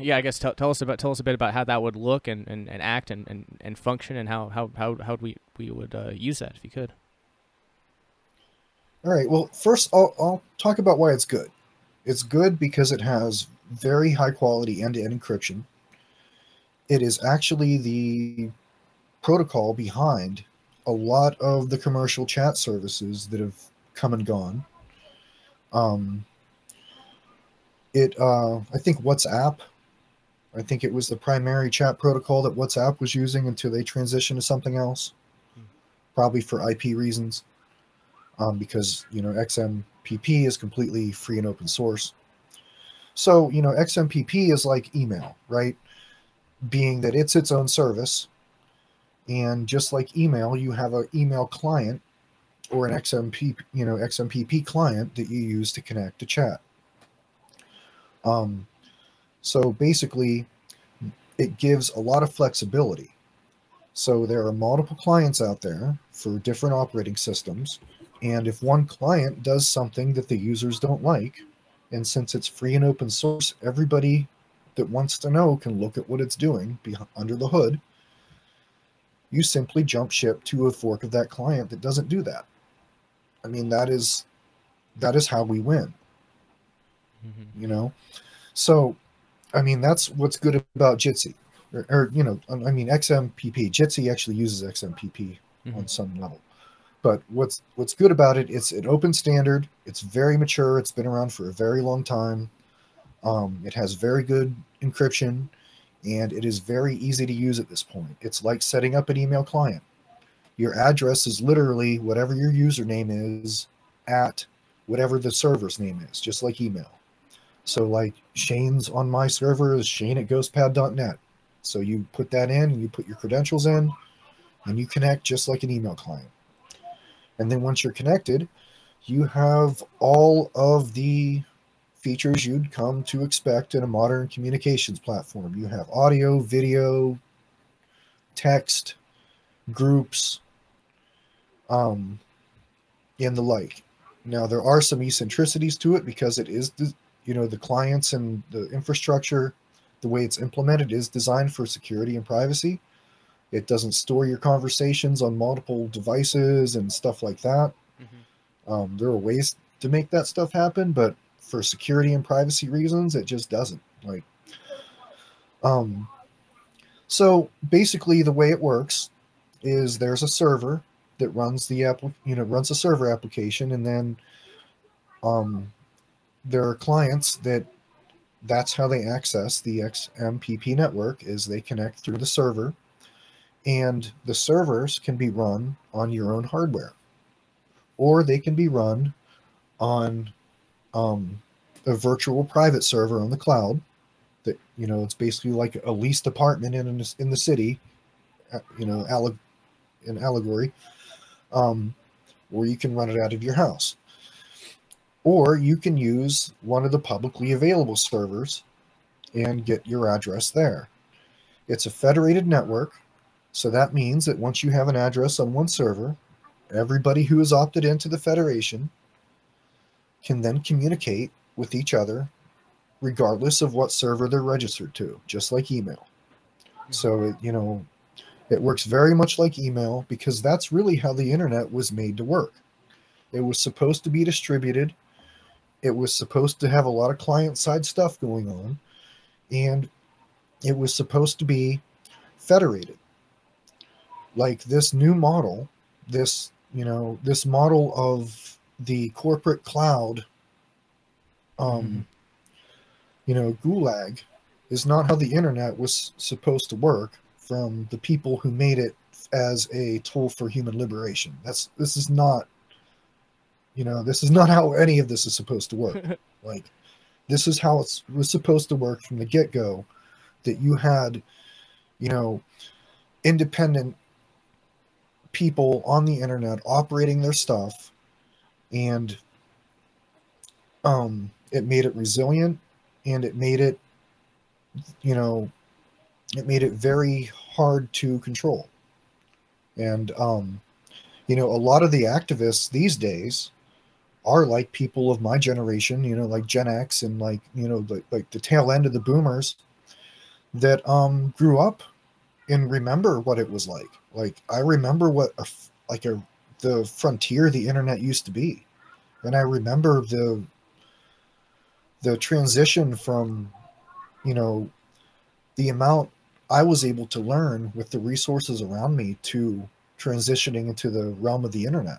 yeah, I guess tell, tell us about tell us a bit about how that would look and, and, and act and, and, and function and how how how how we we would uh, use that if you could. All right. Well, first I'll I'll talk about why it's good. It's good because it has very high quality end-to-end encryption. It is actually the protocol behind a lot of the commercial chat services that have come and gone. Um. It, uh, I think WhatsApp, I think it was the primary chat protocol that WhatsApp was using until they transitioned to something else, probably for I P reasons, um, because, you know, X M P P is completely free and open source. So, you know, X M P P is like email, right? Being that it's its own service. And just like email, you have an email client or an X M P P, you know, X M P P client that you use to connect to chat. Um, so basically, it gives a lot of flexibility. So there are multiple clients out there for different operating systems. And if one client does something that the users don't like, and since it's free and open source, everybody that wants to know can look at what it's doing behind, under the hood. You simply jump ship to a fork of that client that doesn't do that. I mean, that is, that is how we win. You know, so, I mean, that's what's good about Jitsi, or, or you know, I mean, X M P P. Jitsi actually uses X M P P mm-hmm. on some level, but what's what's good about it? It's an open standard. It's very mature. It's been around for a very long time. Um, it has very good encryption, and it is very easy to use at this point. It's like setting up an email client. Your address is literally whatever your username is at whatever the server's name is, just like email. So like Shane's on my server is Shane at ghostpad dot net. So you put that in and you put your credentials in and you connect just like an email client. And then once you're connected, you have all of the features you'd come to expect in a modern communications platform. You have audio, video, text, groups, um, and the like. Now there are some eccentricities to it because it is the you know, the clients and the infrastructure, the way it's implemented is designed for security and privacy. It doesn't store your conversations on multiple devices and stuff like that. Mm-hmm. Um, there are ways to make that stuff happen, but for security and privacy reasons, it just doesn't. Like, um, so basically the way it works is there's a server that runs the app, you know, runs a server application, and then, um, there are clients that that's how they access the X M P P network is they connect through the server, and the servers can be run on your own hardware, or they can be run on um, a virtual private server on the cloud that, you know, it's basically like a leased apartment in, in the city, you know, alleg an allegory, um, or you can run it out of your house. Or you can use one of the publicly available servers and get your address there. It's a federated network, so that means that once you have an address on one server, everybody who has opted into the federation can then communicate with each other regardless of what server they're registered to, just like email. So, it, you know, it works very much like email because that's really how the internet was made to work. It was supposed to be distributed. It was supposed to have a lot of client-side stuff going on, and it was supposed to be federated. Like this new model, this, you know, this model of the corporate cloud, um, mm-hmm. you know, gulag is not how the internet was supposed to work from the people who made it as a tool for human liberation. That's, this is not, you know, this is not how any of this is supposed to work. Like, this is how it was supposed to work from the get-go. that you had, you know, independent people on the internet operating their stuff, and um, it made it resilient, and it made it, you know, it made it very hard to control. And, um, you know, a lot of the activists these days are like people of my generation, you know, like Gen X and like, you know, like, like the tail end of the boomers that um, grew up and remember what it was like. Like, I remember what, a, like, a, the frontier the internet used to be. And I remember the, the transition from, you know, the amount I was able to learn with the resources around me to transitioning into the realm of the internet.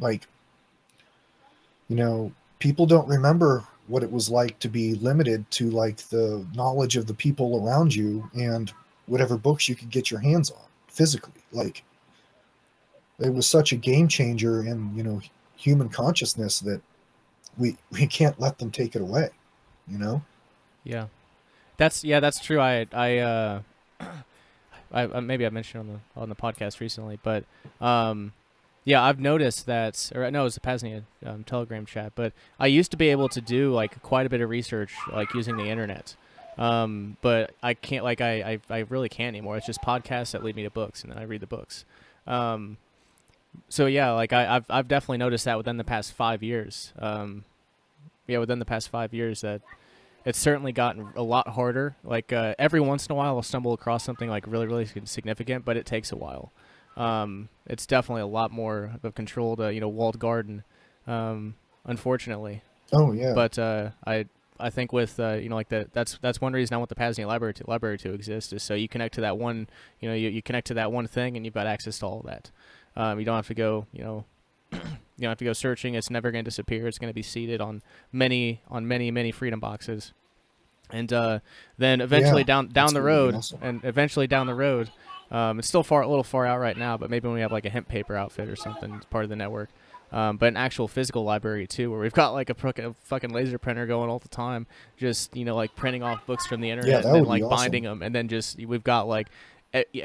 Like, you know, people don't remember what it was like to be limited to like the knowledge of the people around you and whatever books you could get your hands on physically. Like, it was such a game changer in, you know, human consciousness that we, we can't let them take it away, you know? Yeah. That's, yeah, that's true. I, I, uh, I, I maybe I mentioned on the, on the podcast recently, but, um, yeah, I've noticed that, or no, it was the Paznia um, Telegram chat, but I used to be able to do like quite a bit of research, like using the internet. Um, but I can't, like, I, I, I really can't anymore. It's just podcasts that lead me to books, and then I read the books. Um, so yeah, like I, I've, I've definitely noticed that within the past five years, um, yeah, within the past five years that, it's certainly gotten a lot harder. Like uh, every once in a while, I'll stumble across something like really, really significant, but it takes a while. Um, it's definitely a lot more of control to, you know, walled garden, um, unfortunately. Oh yeah. But uh, I, I think with uh, you know, like that, that's that's one reason I want the Paznia library to library to exist, is so you connect to that one, you know, you, you connect to that one thing, and you've got access to all of that. Um, you don't have to go, you know. You don't have to go searching. It's never going to disappear. It's going to be seeded on many, on many, many Freedom Boxes, and uh, then eventually yeah, down down the road, awesome. and eventually down the road, um, it's still far a little far out right now. But maybe when we have like a hemp paper outfit or something, it's part of the network. Um, but an actual physical library too, where we've got like a, a fucking laser printer going all the time, just you know like printing off books from the internet yeah, and then, like awesome. binding them, and then just we've got like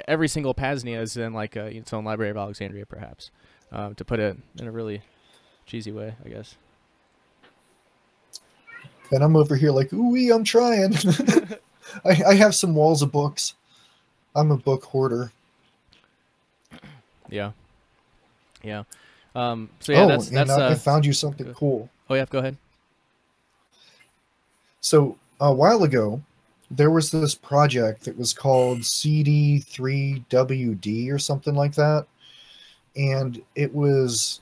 every single Paznia is in like a, its own Library of Alexandria, perhaps. Um, to put it in a really cheesy way, I guess. And I'm over here like, ooh, I'm trying. I, I have some walls of books. I'm a book hoarder. Yeah. Yeah. Um, so yeah, oh, that's, that's, and uh, I found you something cool. Oh yeah, go ahead. So a while ago, there was this project that was called C D three W D or something like that. And it was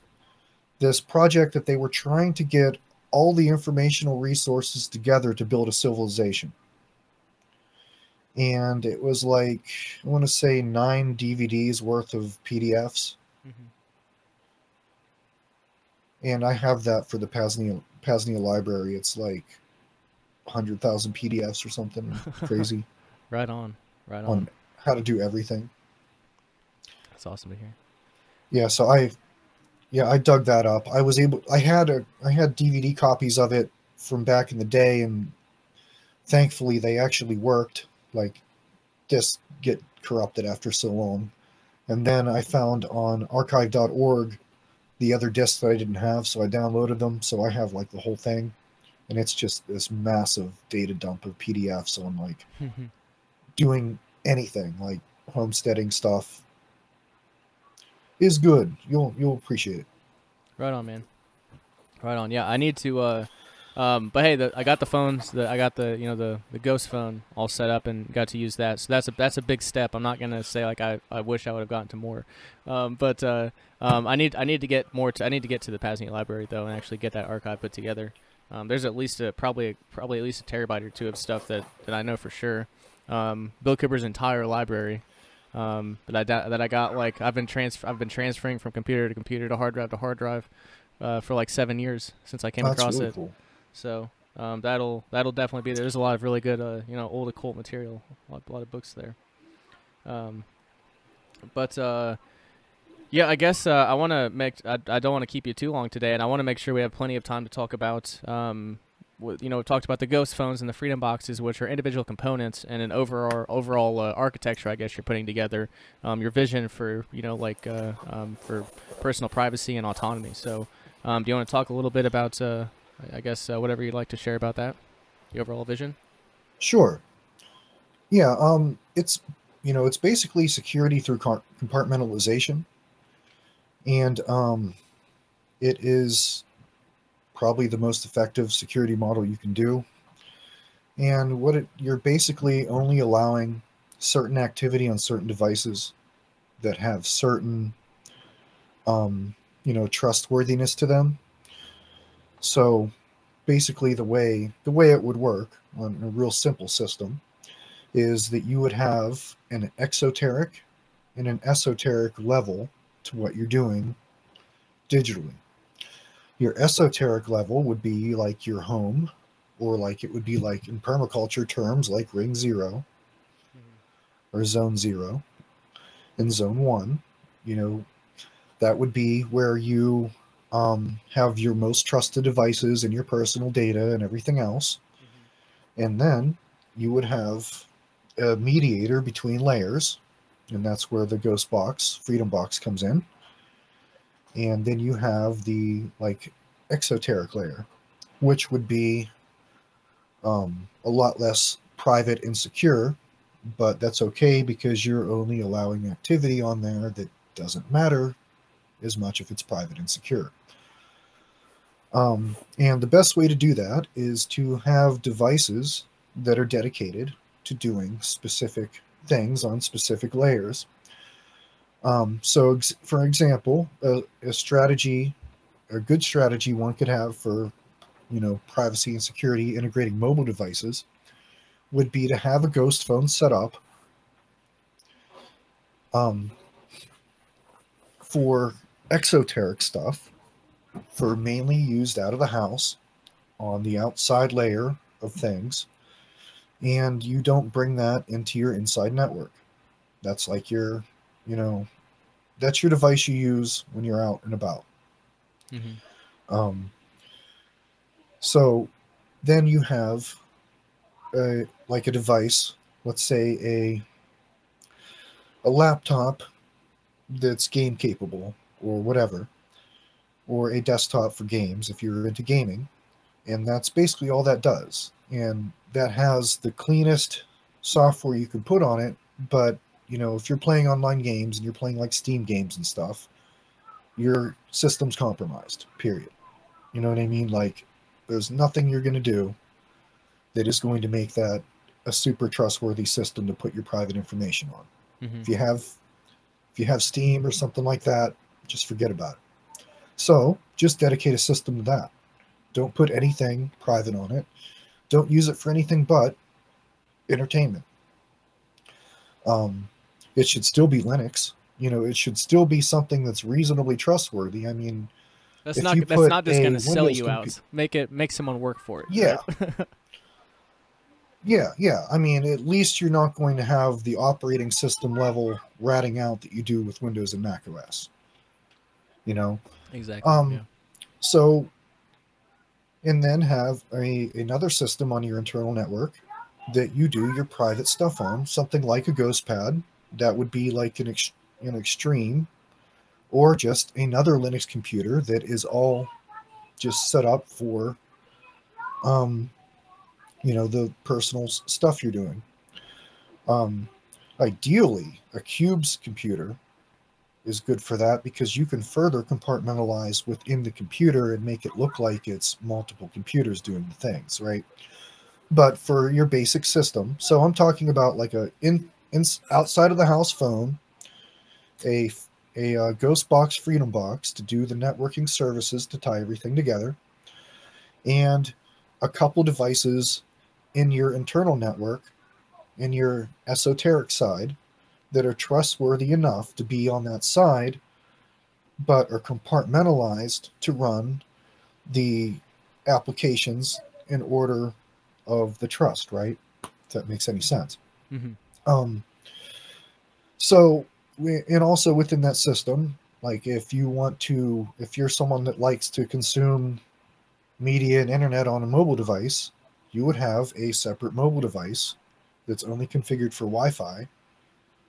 this project that they were trying to get all the informational resources together to build a civilization. And it was like, I want to say nine D V Ds worth of P D Fs. Mm-hmm. And I have that for the Paznia, Paznia library. It's like one hundred thousand P D Fs or something crazy. Right on, right on. On how to do everything. That's awesome to hear. Yeah, so I, yeah, I dug that up. I was able, I had a, I had D V D copies of it from back in the day, and thankfully they actually worked. Like, discs get corrupted after so long. And then I found on archive dot org the other discs that I didn't have, so I downloaded them. So I have like the whole thing, and it's just this massive data dump of P D Fs on like doing anything, like homesteading stuff. Is good. You'll you'll appreciate it. Right on, man. Right on. Yeah, I need to. Uh, um, but hey, the, I got the phones. The, I got the you know the the ghost phone all set up and got to use that. So that's a that's a big step. I'm not gonna say like I, I wish I would have gotten to more. Um, but uh, um, I need I need to get more. To, I need to get to the Paznia library though and actually get that archive put together. Um, there's at least a probably probably at least a terabyte or two of stuff that that I know for sure. Um, Bill Cooper's entire library. Um, but I that I got like I've been transfer I've been transferring from computer to computer to hard drive to hard drive, uh, for like seven years since I came That's across really it. Cool. So um, that'll that'll definitely be there. There's a lot of really good uh, you know old occult material, a lot, a lot of books there. Um, but uh, yeah, I guess uh, I want to make I I don't want to keep you too long today, and I want to make sure we have plenty of time to talk about um you know, we've talked about the ghost phones and the freedom boxes, which are individual components and an overall overall uh, architecture, I guess, you're putting together um, your vision for, you know, like uh, um, for personal privacy and autonomy. So um, do you want to talk a little bit about, uh, I guess, uh, whatever you'd like to share about that, the overall vision? Sure. Yeah, um, it's, you know, it's basically security through compartmentalization. And um, it is probably the most effective security model you can do. And what it, you're basically only allowing certain activity on certain devices that have certain, um, you know, trustworthiness to them. So basically the way, the way it would work on a real simple system is that you would have an exoteric and an esoteric level to what you're doing digitally. Your esoteric level would be like your home, or like it would be like in permaculture terms, like ring zero or zone zero and zone one. You know, that would be where you um, have your most trusted devices and your personal data and everything else. Mm-hmm. And then you would have a mediator between layers, and that's where the ghost box, freedom box, comes in. And then you have the like exoteric layer, which would be um, a lot less private and secure, but that's okay because you're only allowing activity on there that doesn't matter as much if it's private and secure. Um, and the best way to do that is to have devices that are dedicated to doing specific things on specific layers. Um, so, ex for example, a, a strategy, a good strategy one could have for, you know, privacy and security integrating mobile devices would be to have a ghost phone set up um, for exoteric stuff, for mainly used out of the house on the outside layer of things, and you don't bring that into your inside network. That's like your, you know, that's your device you use when you're out and about. Mm-hmm. Um, so then you have a, like a device, let's say a, a laptop that's game capable or whatever, or a desktop for games if you're into gaming. And that's basically all that does. And that has the cleanest software you can put on it, but you know, if you're playing online games and you're playing like Steam games and stuff, your system's compromised, period. You know what I mean? Like, there's nothing you're going to do that is going to make that a super trustworthy system to put your private information on. Mm-hmm. If you have, if you have Steam or something like that, just forget about it. So just dedicate a system to that. Don't put anything private on it. Don't use it for anything but entertainment. Um, It should still be Linux. You know, it should still be something that's reasonably trustworthy. I mean, that's not that's not just going to sell you out. Make it make someone work for it. Yeah, right? yeah, yeah. I mean, at least you're not going to have the operating system level ratting out that you do with Windows and Mac O S. You know, exactly. Um, yeah. So, and then have a another system on your internal network that you do your private stuff on, something like a GhostPad. That would be like an, ex an extreme, or just another Linux computer that is all just set up for, um, you know, the personal stuff you're doing. Um, ideally, a Cube's computer is good for that because you can further compartmentalize within the computer and make it look like it's multiple computers doing the things, right? But for your basic system, so I'm talking about like a in, in outside of the house phone, a a uh, ghost box, freedom box to do the networking services to tie everything together, and a couple devices in your internal network, in your esoteric side, that are trustworthy enough to be on that side, but are compartmentalized to run the applications in order of the trust, right? If that makes any sense. Mm-hmm. Um, so, we, and also within that system, like if you want to, if you're someone that likes to consume media and internet on a mobile device, you would have a separate mobile device that's only configured for Wi-Fi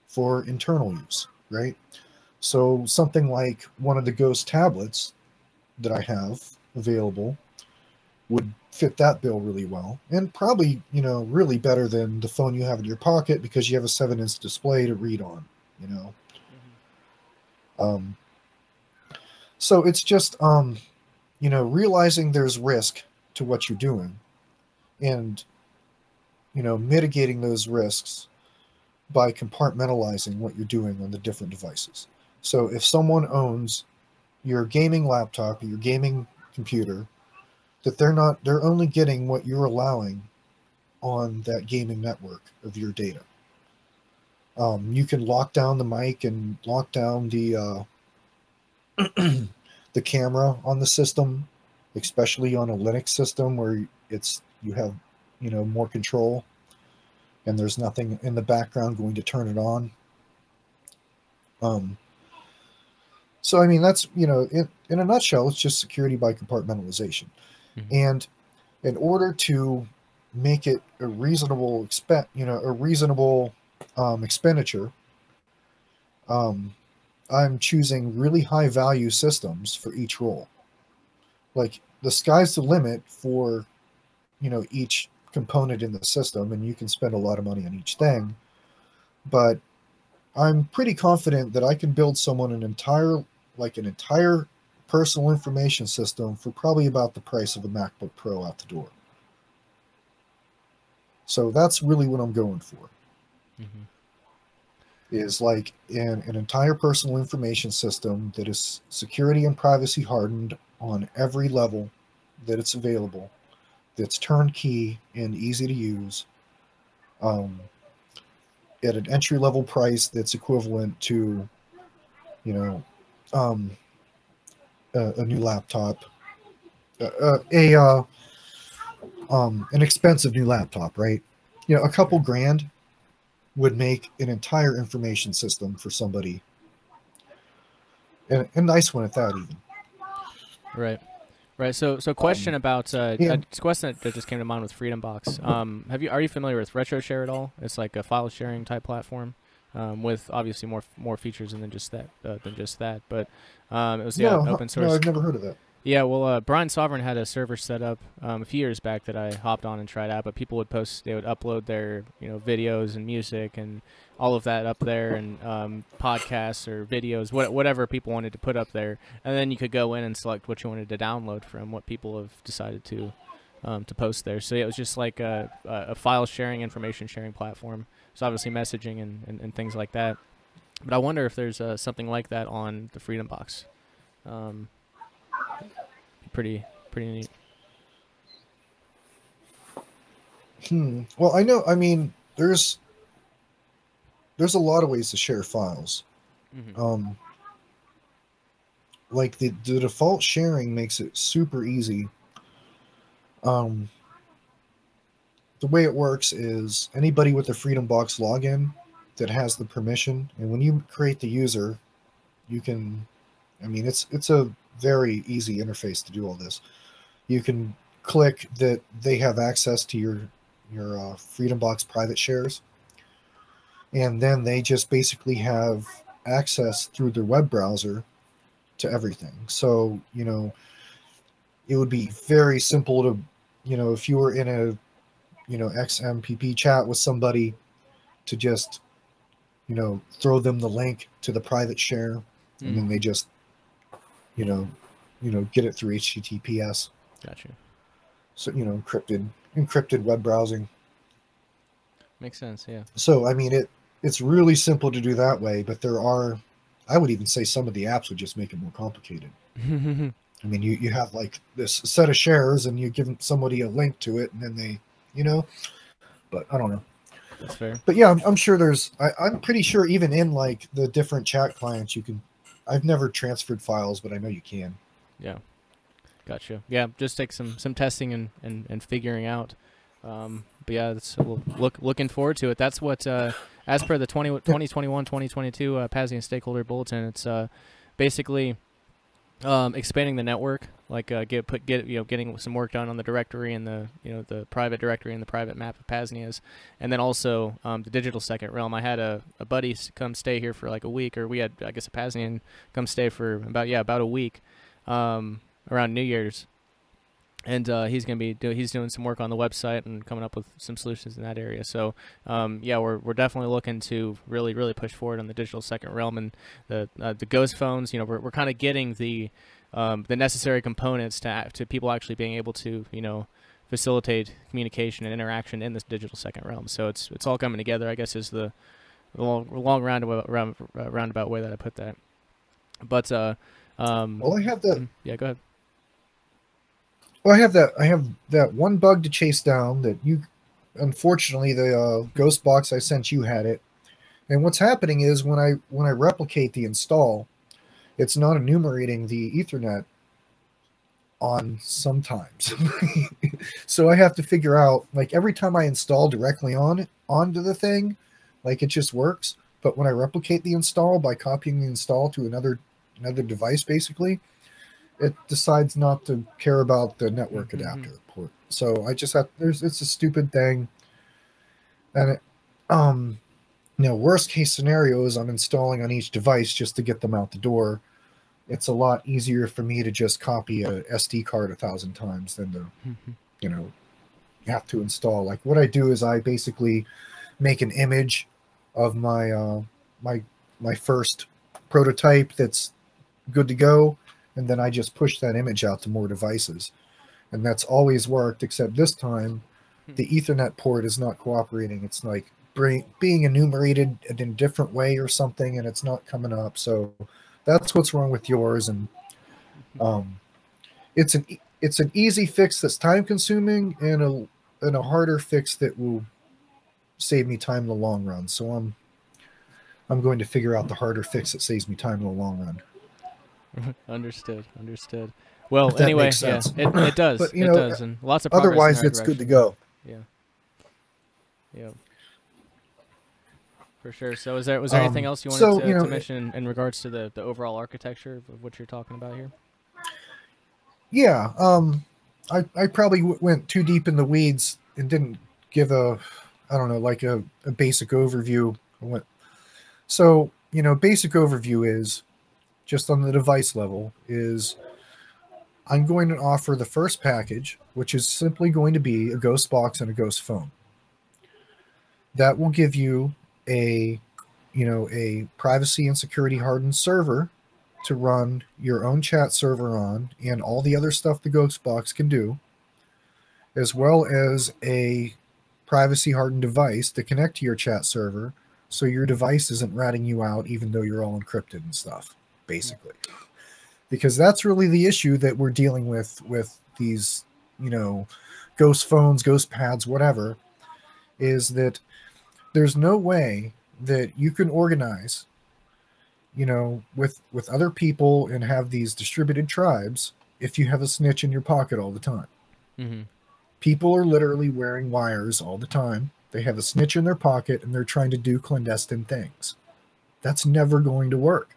for internal use, right? So something like one of the Ghost tablets that I have available would fit that bill really well, and probably, you know, really better than the phone you have in your pocket because you have a seven inch display to read on, you know. Mm-hmm. Um, so it's just, um, you know, realizing there's risk to what you're doing and, you know, mitigating those risks by compartmentalizing what you're doing on the different devices. So if someone owns your gaming laptop or your gaming computer, that they're not, they're only getting what you're allowing on that gaming network of your data. Um, you can lock down the mic and lock down the, uh, the camera on the system, especially on a Linux system where it's, you have, you know, more control and there's nothing in the background going to turn it on. Um, so, I mean, that's, you know, in, in a nutshell, it's just security by compartmentalization. And in order to make it a reasonable expect, you know, a reasonable um, expenditure, um, I'm choosing really high value systems for each role. Like the sky's the limit for, you know, each component in the system, and you can spend a lot of money on each thing. But I'm pretty confident that I can build someone an entire, like an entire personal information system for probably about the price of a MacBook Pro out the door. So that's really what I'm going for. Mm-hmm. Is like an, an entire personal information system that is security and privacy hardened on every level that it's available, that's turnkey and easy to use, um, at an entry level price that's equivalent to, you know, um, A, a new laptop, a, a uh, um, an expensive new laptop, right? You know, a couple grand would make an entire information system for somebody, and a nice one at that, even. Right, right. So, so question um, about uh, yeah. a question that just came to mind with FreedomBox. Um, have you are you familiar with RetroShare at all? It's like a file sharing type platform. Um, with obviously more more features than just that, uh, than just that, but um, it was the no, open source. No, I've never heard of that. Yeah, well, uh, Brian Sovereign had a server set up um, a few years back that I hopped on and tried out. But people would post, they would upload their you know videos and music and all of that up there, and um, podcasts or videos, what, whatever people wanted to put up there, and then you could go in and select what you wanted to download from what people have decided to um, to post there. So yeah, it was just like a, a file sharing, information sharing platform. So obviously messaging and, and, and things like that. But I wonder if there's uh, something like that on the FreedomBox. Um, pretty, pretty neat. Hmm. Well, I know, I mean, there's, there's a lot of ways to share files. Mm-hmm. Um, like the, the default sharing makes it super easy. Um, The way it works is anybody with a FreedomBox login that has the permission, and when you create the user, you can, I mean, it's it's a very easy interface to do all this. You can click that they have access to your, your uh, FreedomBox private shares, and then they just basically have access through their web browser to everything. So, you know, it would be very simple to, you know, if you were in a you know, X M P P chat with somebody, to just, you know, throw them the link to the private share, and mm. then they just, you know, you know, get it through H T T P S. Gotcha. So, you know, encrypted, encrypted web browsing. Makes sense, yeah. So, I mean, it it's really simple to do that way, but there are, I would even say some of the apps would just make it more complicated. I mean, you, you have like this set of shares, and you give somebody a link to it, and then they, you know, but I don't know. That's fair. But yeah, I'm, I'm sure there's, I, I'm pretty sure even in like the different chat clients, you can, I've never transferred files, but I know you can. Yeah. Gotcha. Yeah. Just take some, some testing and, and, and figuring out. Um, but yeah, that's, we'll look, looking forward to it. That's what, uh, as per the twenty twenty-one, twenty twenty-two, uh, Paznia stakeholder bulletin, it's, uh, basically um, expanding the network, like uh, get put get you know getting some work done on the directory and the you know the private directory and the private map of Paznia's, and then also um, the digital second realm. I had a, a buddy come stay here for like a week, or we had I guess a Paznian come stay for about yeah about a week um, around New Year's, and uh, he's gonna be do, he's doing some work on the website and coming up with some solutions in that area. So um, yeah, we're we're definitely looking to really really push forward on the digital second realm and the uh, the ghost phones. You know, we're we're kind of getting the um, the necessary components to to people actually being able to you know facilitate communication and interaction in this digital second realm. So it's it's all coming together, I guess, is the long long roundabout round, roundabout way that I put that. But uh, um, well, I have the yeah, go ahead. Well, I have that. I have that one bug to chase down. That you, unfortunately, the uh, ghost box I sent you had it. And what's happening is when I when I replicate the install, it's not enumerating the Ethernet on sometimes. So I have to figure out, like, every time I install directly on onto the thing, like, it just works. But when I replicate the install by copying the install to another another device, basically, it decides not to care about the network mm-hmm. adapter port. So I just have, there's, it's a stupid thing. And, it, um, you know, worst case scenario is I'm installing on each device just to get them out the door. It's a lot easier for me to just copy a S D card a thousand times than to, mm-hmm. you know, have to install. Like, what I do is I basically make an image of my, uh, my, my first prototype that's good to go. And then I just push that image out to more devices. And that's always worked, except this time, the Ethernet port is not cooperating. It's like bring, being enumerated in a different way or something, and it's not coming up. So that's what's wrong with yours. And um, it's an it's an easy fix that's time-consuming, and a, and a harder fix that will save me time in the long run. So I'm, I'm going to figure out the harder fix that saves me time in the long run. Understood. Understood. Well, anyway, yeah, it, it does. But, you know, it does, and lots of progress. Otherwise, it's good to go. Yeah. Yeah. For sure. So, is there was there um, anything else you wanted so, to, you know, to mention in regards to the the overall architecture of what you're talking about here? Yeah. Um, I I probably w went too deep in the weeds and didn't give a I don't know like a, a basic overview. I went, so you know, basic overview is. Just on the device level, is I'm going to offer the first package, which is simply going to be a ghost box and a ghost phone. That will give you a, you know, a privacy and security hardened server to run your own chat server on and all the other stuff the ghost box can do, as well as a privacy hardened device to connect to your chat server so your device isn't ratting you out even though you're all encrypted and stuff. Basically, because that's really the issue that we're dealing with with these, you know, ghost phones, ghost pads, whatever, is that there's no way that you can organize, you know, with with other people and have these distributed tribes if you have a snitch in your pocket all the time. Mm-hmm. People are literally wearing wires all the time. They have a snitch in their pocket and they're trying to do clandestine things. That's never going to work.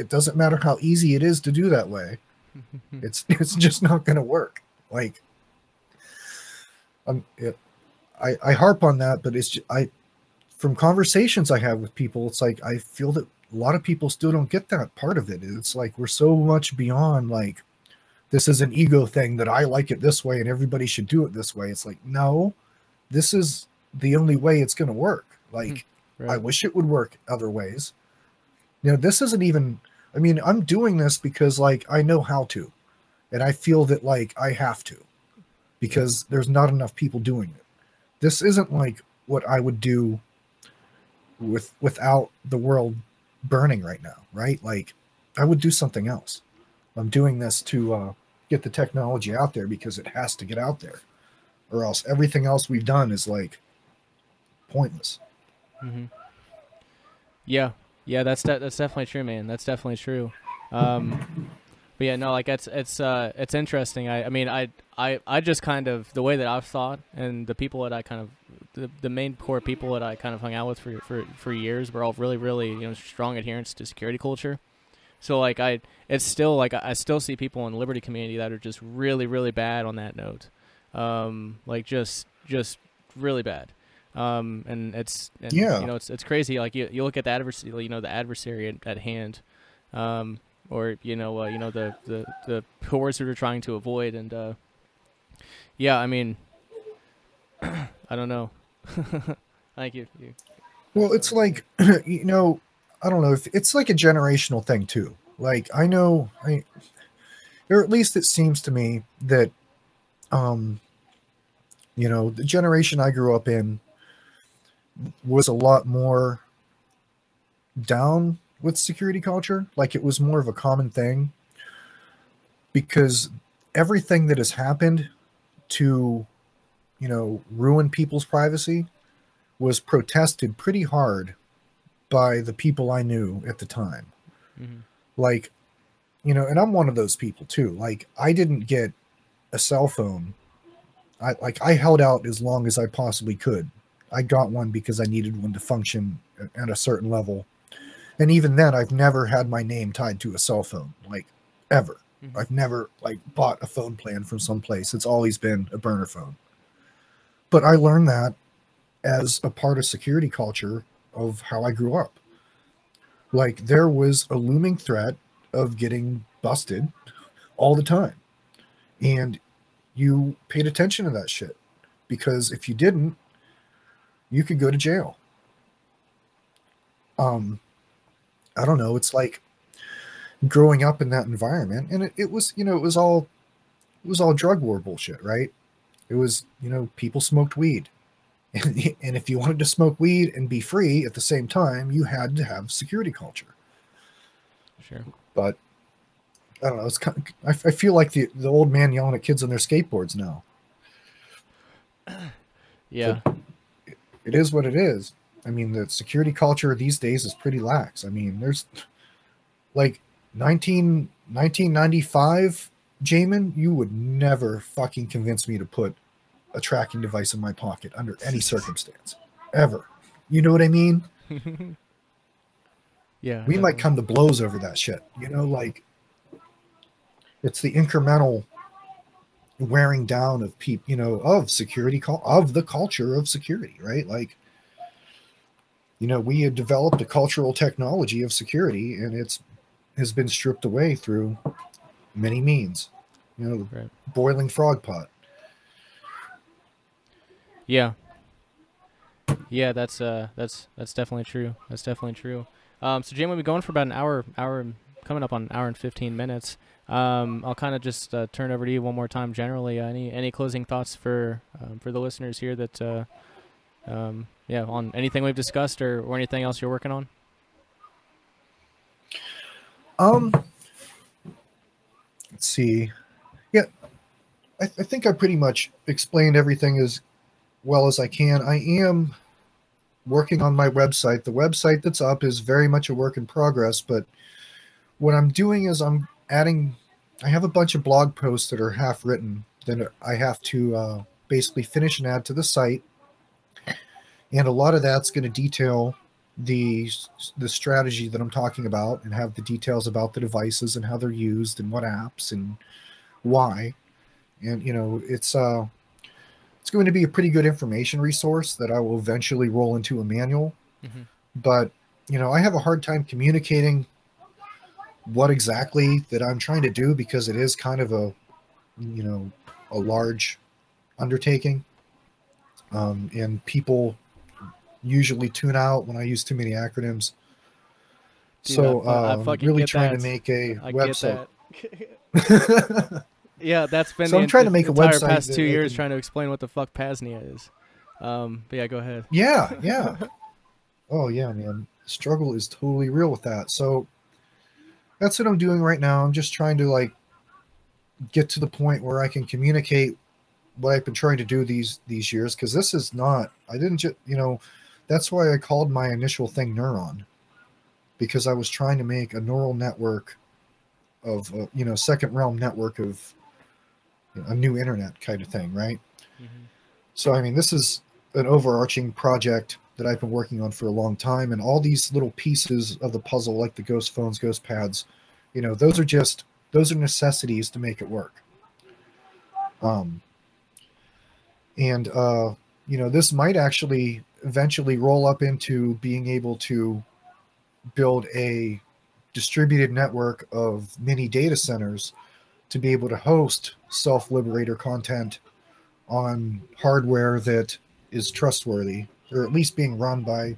It doesn't matter how easy it is to do that way. It's it's just not going to work. Like, um, it, I I harp on that, but it's just, I from conversations I have with people, it's like I feel that a lot of people still don't get that part of it. It's like we're so much beyond like this is an ego thing that I like it this way and everybody should do it this way. It's like, no, this is the only way it's going to work. Like, right. I wish it would work other ways. You know, this isn't even. I mean, I'm doing this because, like, I know how to. And I feel that, like, I have to. Because there's not enough people doing it. This isn't, like, what I would do with without the world burning right now, right? Like, I would do something else. I'm doing this to uh, get the technology out there because it has to get out there. Or else everything else we've done is, like, pointless. Mm-hmm. Yeah. Yeah, that's de that's definitely true, man. That's definitely true. Um, but yeah, no, like it's it's uh, it's interesting. I, I mean, I I I just kind of the way that I've thought and the people that I kind of the, the main core people that I kind of hung out with for for for years were all really really you know strong adherence to security culture. So like I, it's still like I still see people in the Liberty community that are just really, really bad on that note, um, like just just really bad, um, and it's and, yeah, you know, it's it's crazy. Like you, you look at the adversary, you know, the adversary at, at hand, um, or you know, uh, you know the the the hordes that they're trying to avoid, and uh, yeah, I mean, I don't know. Thank you. you. Well, it's like, you know, I don't know if it's like a generational thing too. Like I know, I, or at least it seems to me that, um, you know, the generation I grew up in was a lot more down with security culture. Like it was more of a common thing because everything that has happened to, you know, ruin people's privacy was protested pretty hard by the people I knew at the time. Mm-hmm. Like, you know, and I'm one of those people too. Like I didn't get a cell phone. I like I held out as long as I possibly could. I got one because I needed one to function at a certain level. And even then I've never had my name tied to a cell phone, like ever. Mm-hmm. I've never like bought a phone plan from someplace. It's always been a burner phone. But I learned that as a part of security culture of how I grew up. Like there was a looming threat of getting busted all the time. And you paid attention to that shit because if you didn't, you could go to jail. Um, I don't know. It's like growing up in that environment and it, it was, you know, it was all, it was all drug war bullshit, right? It was, you know, people smoked weed. And, and if you wanted to smoke weed and be free at the same time, you had to have security culture. Sure. But I don't know. It's kind of, I, I feel like the, the old man yelling at kids on their skateboards now. Yeah. So it, it is what it is. I mean, the security culture these days is pretty lax. I mean, there's like nineteen ninety-five, Jamin, you would never fucking convince me to put a tracking device in my pocket under any circumstance ever. You know what I mean? Yeah. We might come to blows over that shit. You know, like it's the incremental wearing down of people, you know, of security, of the culture of security, right? Like, you know, we had developed a cultural technology of security and it's has been stripped away through many means, you know, right. Boiling frog pot. Yeah. Yeah, that's uh, that's that's definitely true. That's definitely true. Um, so Jamin, we've been going for about an hour, hour, coming up on an hour and fifteen minutes. Um, I'll kind of just uh, turn over to you one more time. Generally, uh, any any closing thoughts for um, for the listeners here that, uh, um, yeah, on anything we've discussed or or anything else you're working on. Um, let's see. Yeah, I, th I think I pretty much explained everything as well as I can. I am working on my website. The website that's up is very much a work in progress, but what I'm doing is I'm adding, I have a bunch of blog posts that are half written that I have to uh, basically finish and add to the site. And a lot of that's going to detail the, the strategy that I'm talking about and have the details about the devices and how they're used and what apps and why. And, you know, it's, uh, it's going to be a pretty good information resource that I will eventually roll into a manual. Mm-hmm. But, you know, I have a hard time communicating what exactly that I'm trying to do because it is kind of a, you know, a large undertaking. Um, and people usually tune out when I use too many acronyms. Dude, so I, um, I I'm really trying that. to make a I website. Yeah, that's been so the I'm trying to make a website past two years can... trying to explain what the fuck Paznia is. Um, but yeah, go ahead. Yeah, yeah. Oh yeah, man. Struggle is totally real with that. So that's what I'm doing right now. I'm just trying to like get to the point where I can communicate what I've been trying to do these these years, because this is not. I didn't just you know. That's why I called my initial thing Neuron, because I was trying to make a neural network of uh, you know Second Realm network of. A new internet kind of thing, right? Mm-hmm. So, I mean, this is an overarching project that I've been working on for a long time, and all these little pieces of the puzzle, like the ghost phones, ghost pads, You know, those are just, those are necessities to make it work. Um, and, uh, you know, this might actually eventually roll up into being able to build a distributed network of mini data centers to be able to host self-liberator content on hardware that is trustworthy, or at least being run by,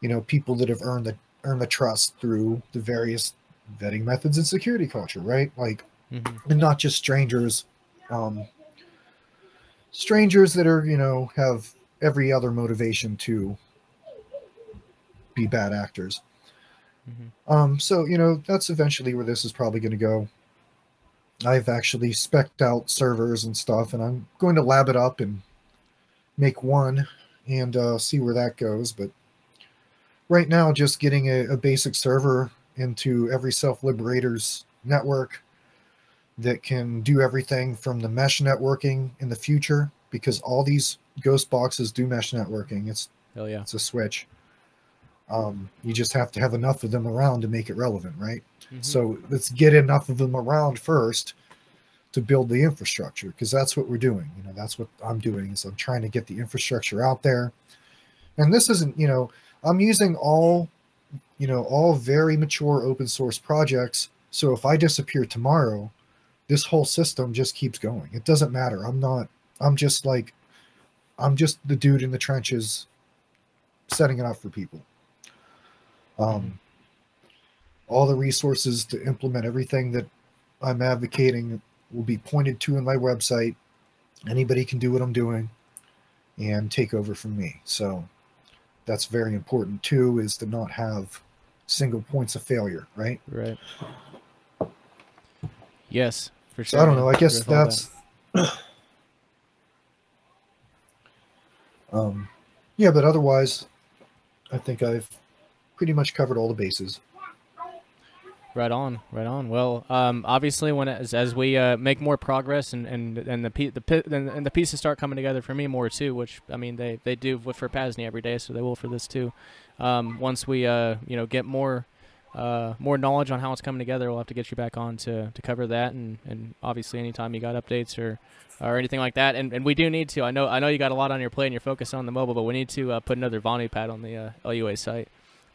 you know, people that have earned the earned the trust through the various vetting methods and security culture, right? Like, mm-hmm. and not just strangers, um, strangers that are, you know, have every other motivation to be bad actors. Mm-hmm. Um, so, you know, that's eventually where this is probably going to go. I've actually spec'd out servers and stuff, and I'm going to lab it up and make one and uh, see where that goes. But right now, just getting a, a basic server into every self-liberator's network that can do everything from the mesh networking in the future, because all these ghost boxes do mesh networking. It's, hell yeah. It's a switch. Um, you just have to have enough of them around to make it relevant, right? Mm-hmm. So let's get enough of them around first to build the infrastructure, because that's what we're doing. You know, that's what I'm doing, is I'm trying to get the infrastructure out there. And this isn't, you know, I'm using all, you know, all very mature open source projects. So if I disappear tomorrow, this whole system just keeps going. It doesn't matter. I'm not, I'm just like, I'm just the dude in the trenches setting it up for people. Um, all the resources to implement everything that I'm advocating will be pointed to in my website. Anybody can do what I'm doing and take over from me. So that's very important too, is to not have single points of failure, right? Right. Yes, for sure. So I don't know. I guess that's, um, yeah, but otherwise I think I've pretty much covered all the bases. Right on, right on. Well, um, obviously, when as, as we uh, make more progress and and and the the and the pieces start coming together for me more too, which I mean they they do for Paznia every day, so they will for this too. Um, once we uh, you know get more uh, more knowledge on how it's coming together, we'll have to get you back on to to cover that, and and obviously anytime you got updates or or anything like that, and and we do need to. I know I know you got a lot on your plate and you're focused on the mobile, but we need to uh, put another Vonu pad on the uh, L U A site.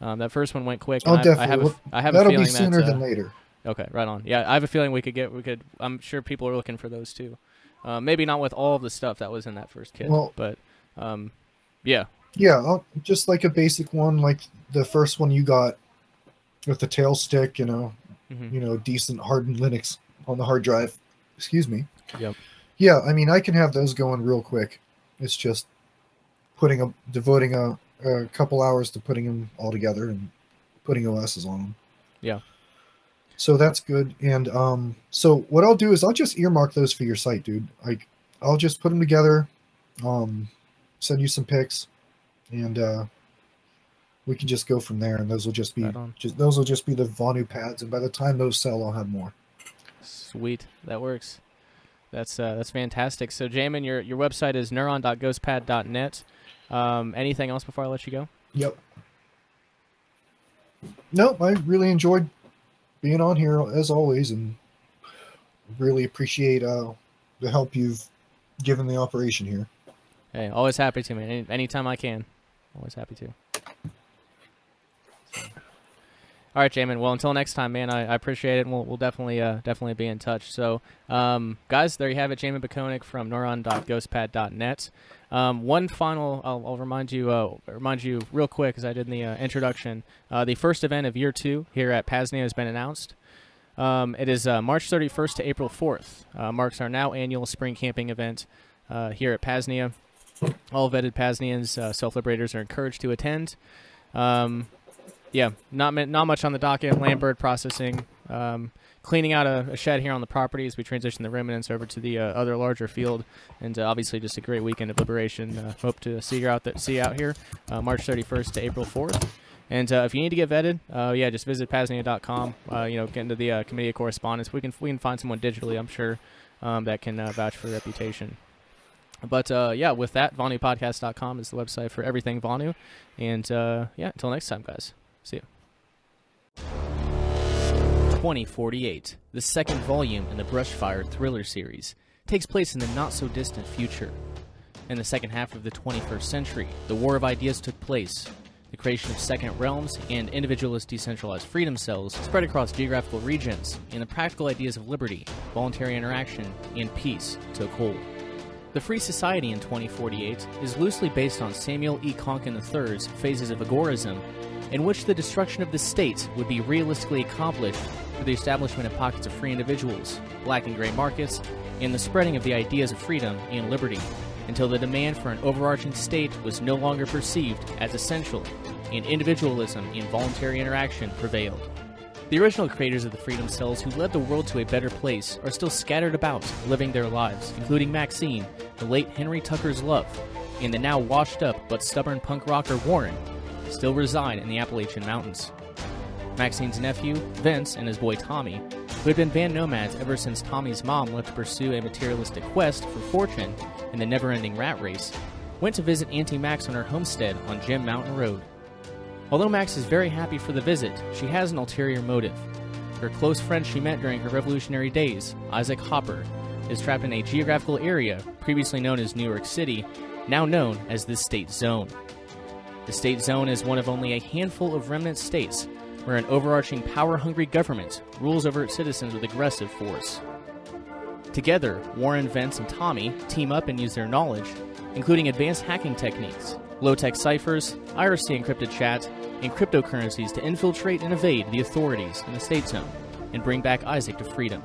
Um, that first one went quick. Oh, definitely. I have a, I have That'll a feeling be sooner that, uh, than later. Okay, right on. Yeah, I have a feeling we could get. We could. I'm sure people are looking for those too. Uh, maybe not with all of the stuff that was in that first kit, well, but um, yeah. Yeah, I'll, just like a basic one, like the first one you got with the tail stick. You know, mm-hmm. you know, decent hardened Linux on the hard drive. Excuse me. Yep. Yeah, I mean, I can have those going real quick. It's just putting a devoting a. a couple hours to putting them all together and putting O Ss on them. Yeah. So that's good. And um, so what I'll do is I'll just earmark those for your site, dude. Like, I'll just put them together, um, send you some pics, and uh, we can just go from there. And those will just be right just those will just be the Vonu pads. And by the time those sell, I'll have more. Sweet, that works. That's uh, that's fantastic. So Jamin, your your website is neuron dot ghostpad dot net. Um, anything else before I let you go? Yep. Nope, I really enjoyed being on here as always, and really appreciate uh, the help you've given the operation here. Hey, always happy to, man. Any, anytime I can. Always happy to. So. All right, Jamin. Well, until next time, man, I, I appreciate it, and we'll, we'll definitely uh, definitely be in touch. So, um, guys, there you have it, Jamin Biconik from neuron dot ghostpad dot net. Um, one final, I'll, I'll remind you, uh, remind you real quick, as I did in the uh, introduction, uh, the first event of year two here at Paznia has been announced. Um, it is uh, March thirty-first to April fourth. Uh, marks our now annual spring camping event uh, here at Paznia. All vetted Paznians, uh, self-liberators are encouraged to attend. Um, yeah, not not much on the docket. Land bird processing, um, cleaning out a, a shed here on the property as we transition the remnants over to the uh, other larger field, and uh, obviously just a great weekend of liberation. Uh, hope to see you out that see you out here, uh, March thirty-first to April fourth. And uh, if you need to get vetted, uh, yeah, just visit paznia dot com. Uh, you know, get into the uh, committee of correspondence. We can we can find someone digitally, I'm sure, um, that can uh, vouch for reputation. But uh, yeah, with that, vonu podcast dot com is the website for everything Vonu. And uh, yeah, until next time, guys. See you. twenty forty-eight, the second volume in the Brushfire thriller series, takes place in the not-so-distant future. In the second half of the twenty-first century, the War of Ideas took place. The creation of Second Realms and individualist decentralized freedom cells spread across geographical regions, and the practical ideas of liberty, voluntary interaction, and peace took hold. The Free Society in twenty forty-eight is loosely based on Samuel E. Konkin the third's phases of agorism, in which the destruction of the state would be realistically accomplished through the establishment of pockets of free individuals, black and gray markets, and the spreading of the ideas of freedom and liberty, until the demand for an overarching state was no longer perceived as essential, and individualism and voluntary interaction prevailed. The original creators of the Freedom Cells who led the world to a better place are still scattered about, living their lives, including Maxine, the late Henry Tucker's love, and the now washed-up but stubborn punk rocker Warren, still reside in the Appalachian Mountains. Maxine's nephew, Vince, and his boy Tommy, who had been band nomads ever since Tommy's mom left to pursue a materialistic quest for fortune in the never-ending rat race, went to visit Auntie Max on her homestead on Jim Mountain Road. Although Max is very happy for the visit, she has an ulterior motive. Her close friend she met during her revolutionary days, Isaac Hopper, is trapped in a geographical area previously known as New York City, now known as the State Zone. The State Zone is one of only a handful of remnant states where an overarching power-hungry government rules over its citizens with aggressive force. Together, Warren, Vince, and Tommy team up and use their knowledge, including advanced hacking techniques, low-tech ciphers, I R C encrypted chat, and cryptocurrencies to infiltrate and evade the authorities in the State Zone and bring back Isaac to freedom.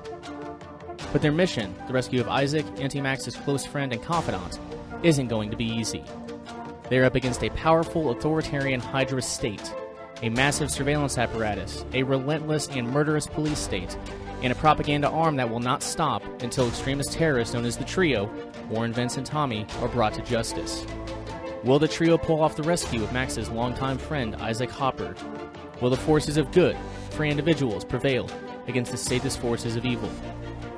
But their mission, the rescue of Isaac, Auntie Max's close friend and confidant, isn't going to be easy. They're up against a powerful authoritarian Hydra state, a massive surveillance apparatus, a relentless and murderous police state, and a propaganda arm that will not stop until extremist terrorists known as the Trio, Warren, Vince, and Tommy, are brought to justice. Will the Trio pull off the rescue of Max's longtime friend, Isaac Hopper? Will the forces of good, free individuals, prevail against the statist forces of evil?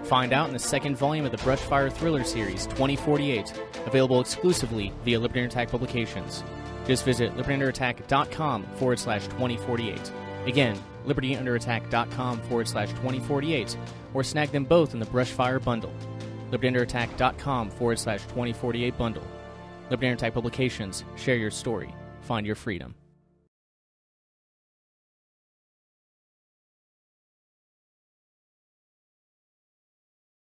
Find out in the second volume of the Brushfire Thriller Series, twenty forty-eight, available exclusively via Liberty Attack Publications. Just visit libertyunderattack.com forward slash 2048. Again, libertyunderattack.com forward slash 2048, or snag them both in the Brushfire Bundle. libertyunderattack.com forward slash 2048 Bundle. Liberty Attack Publications, share your story, find your freedom.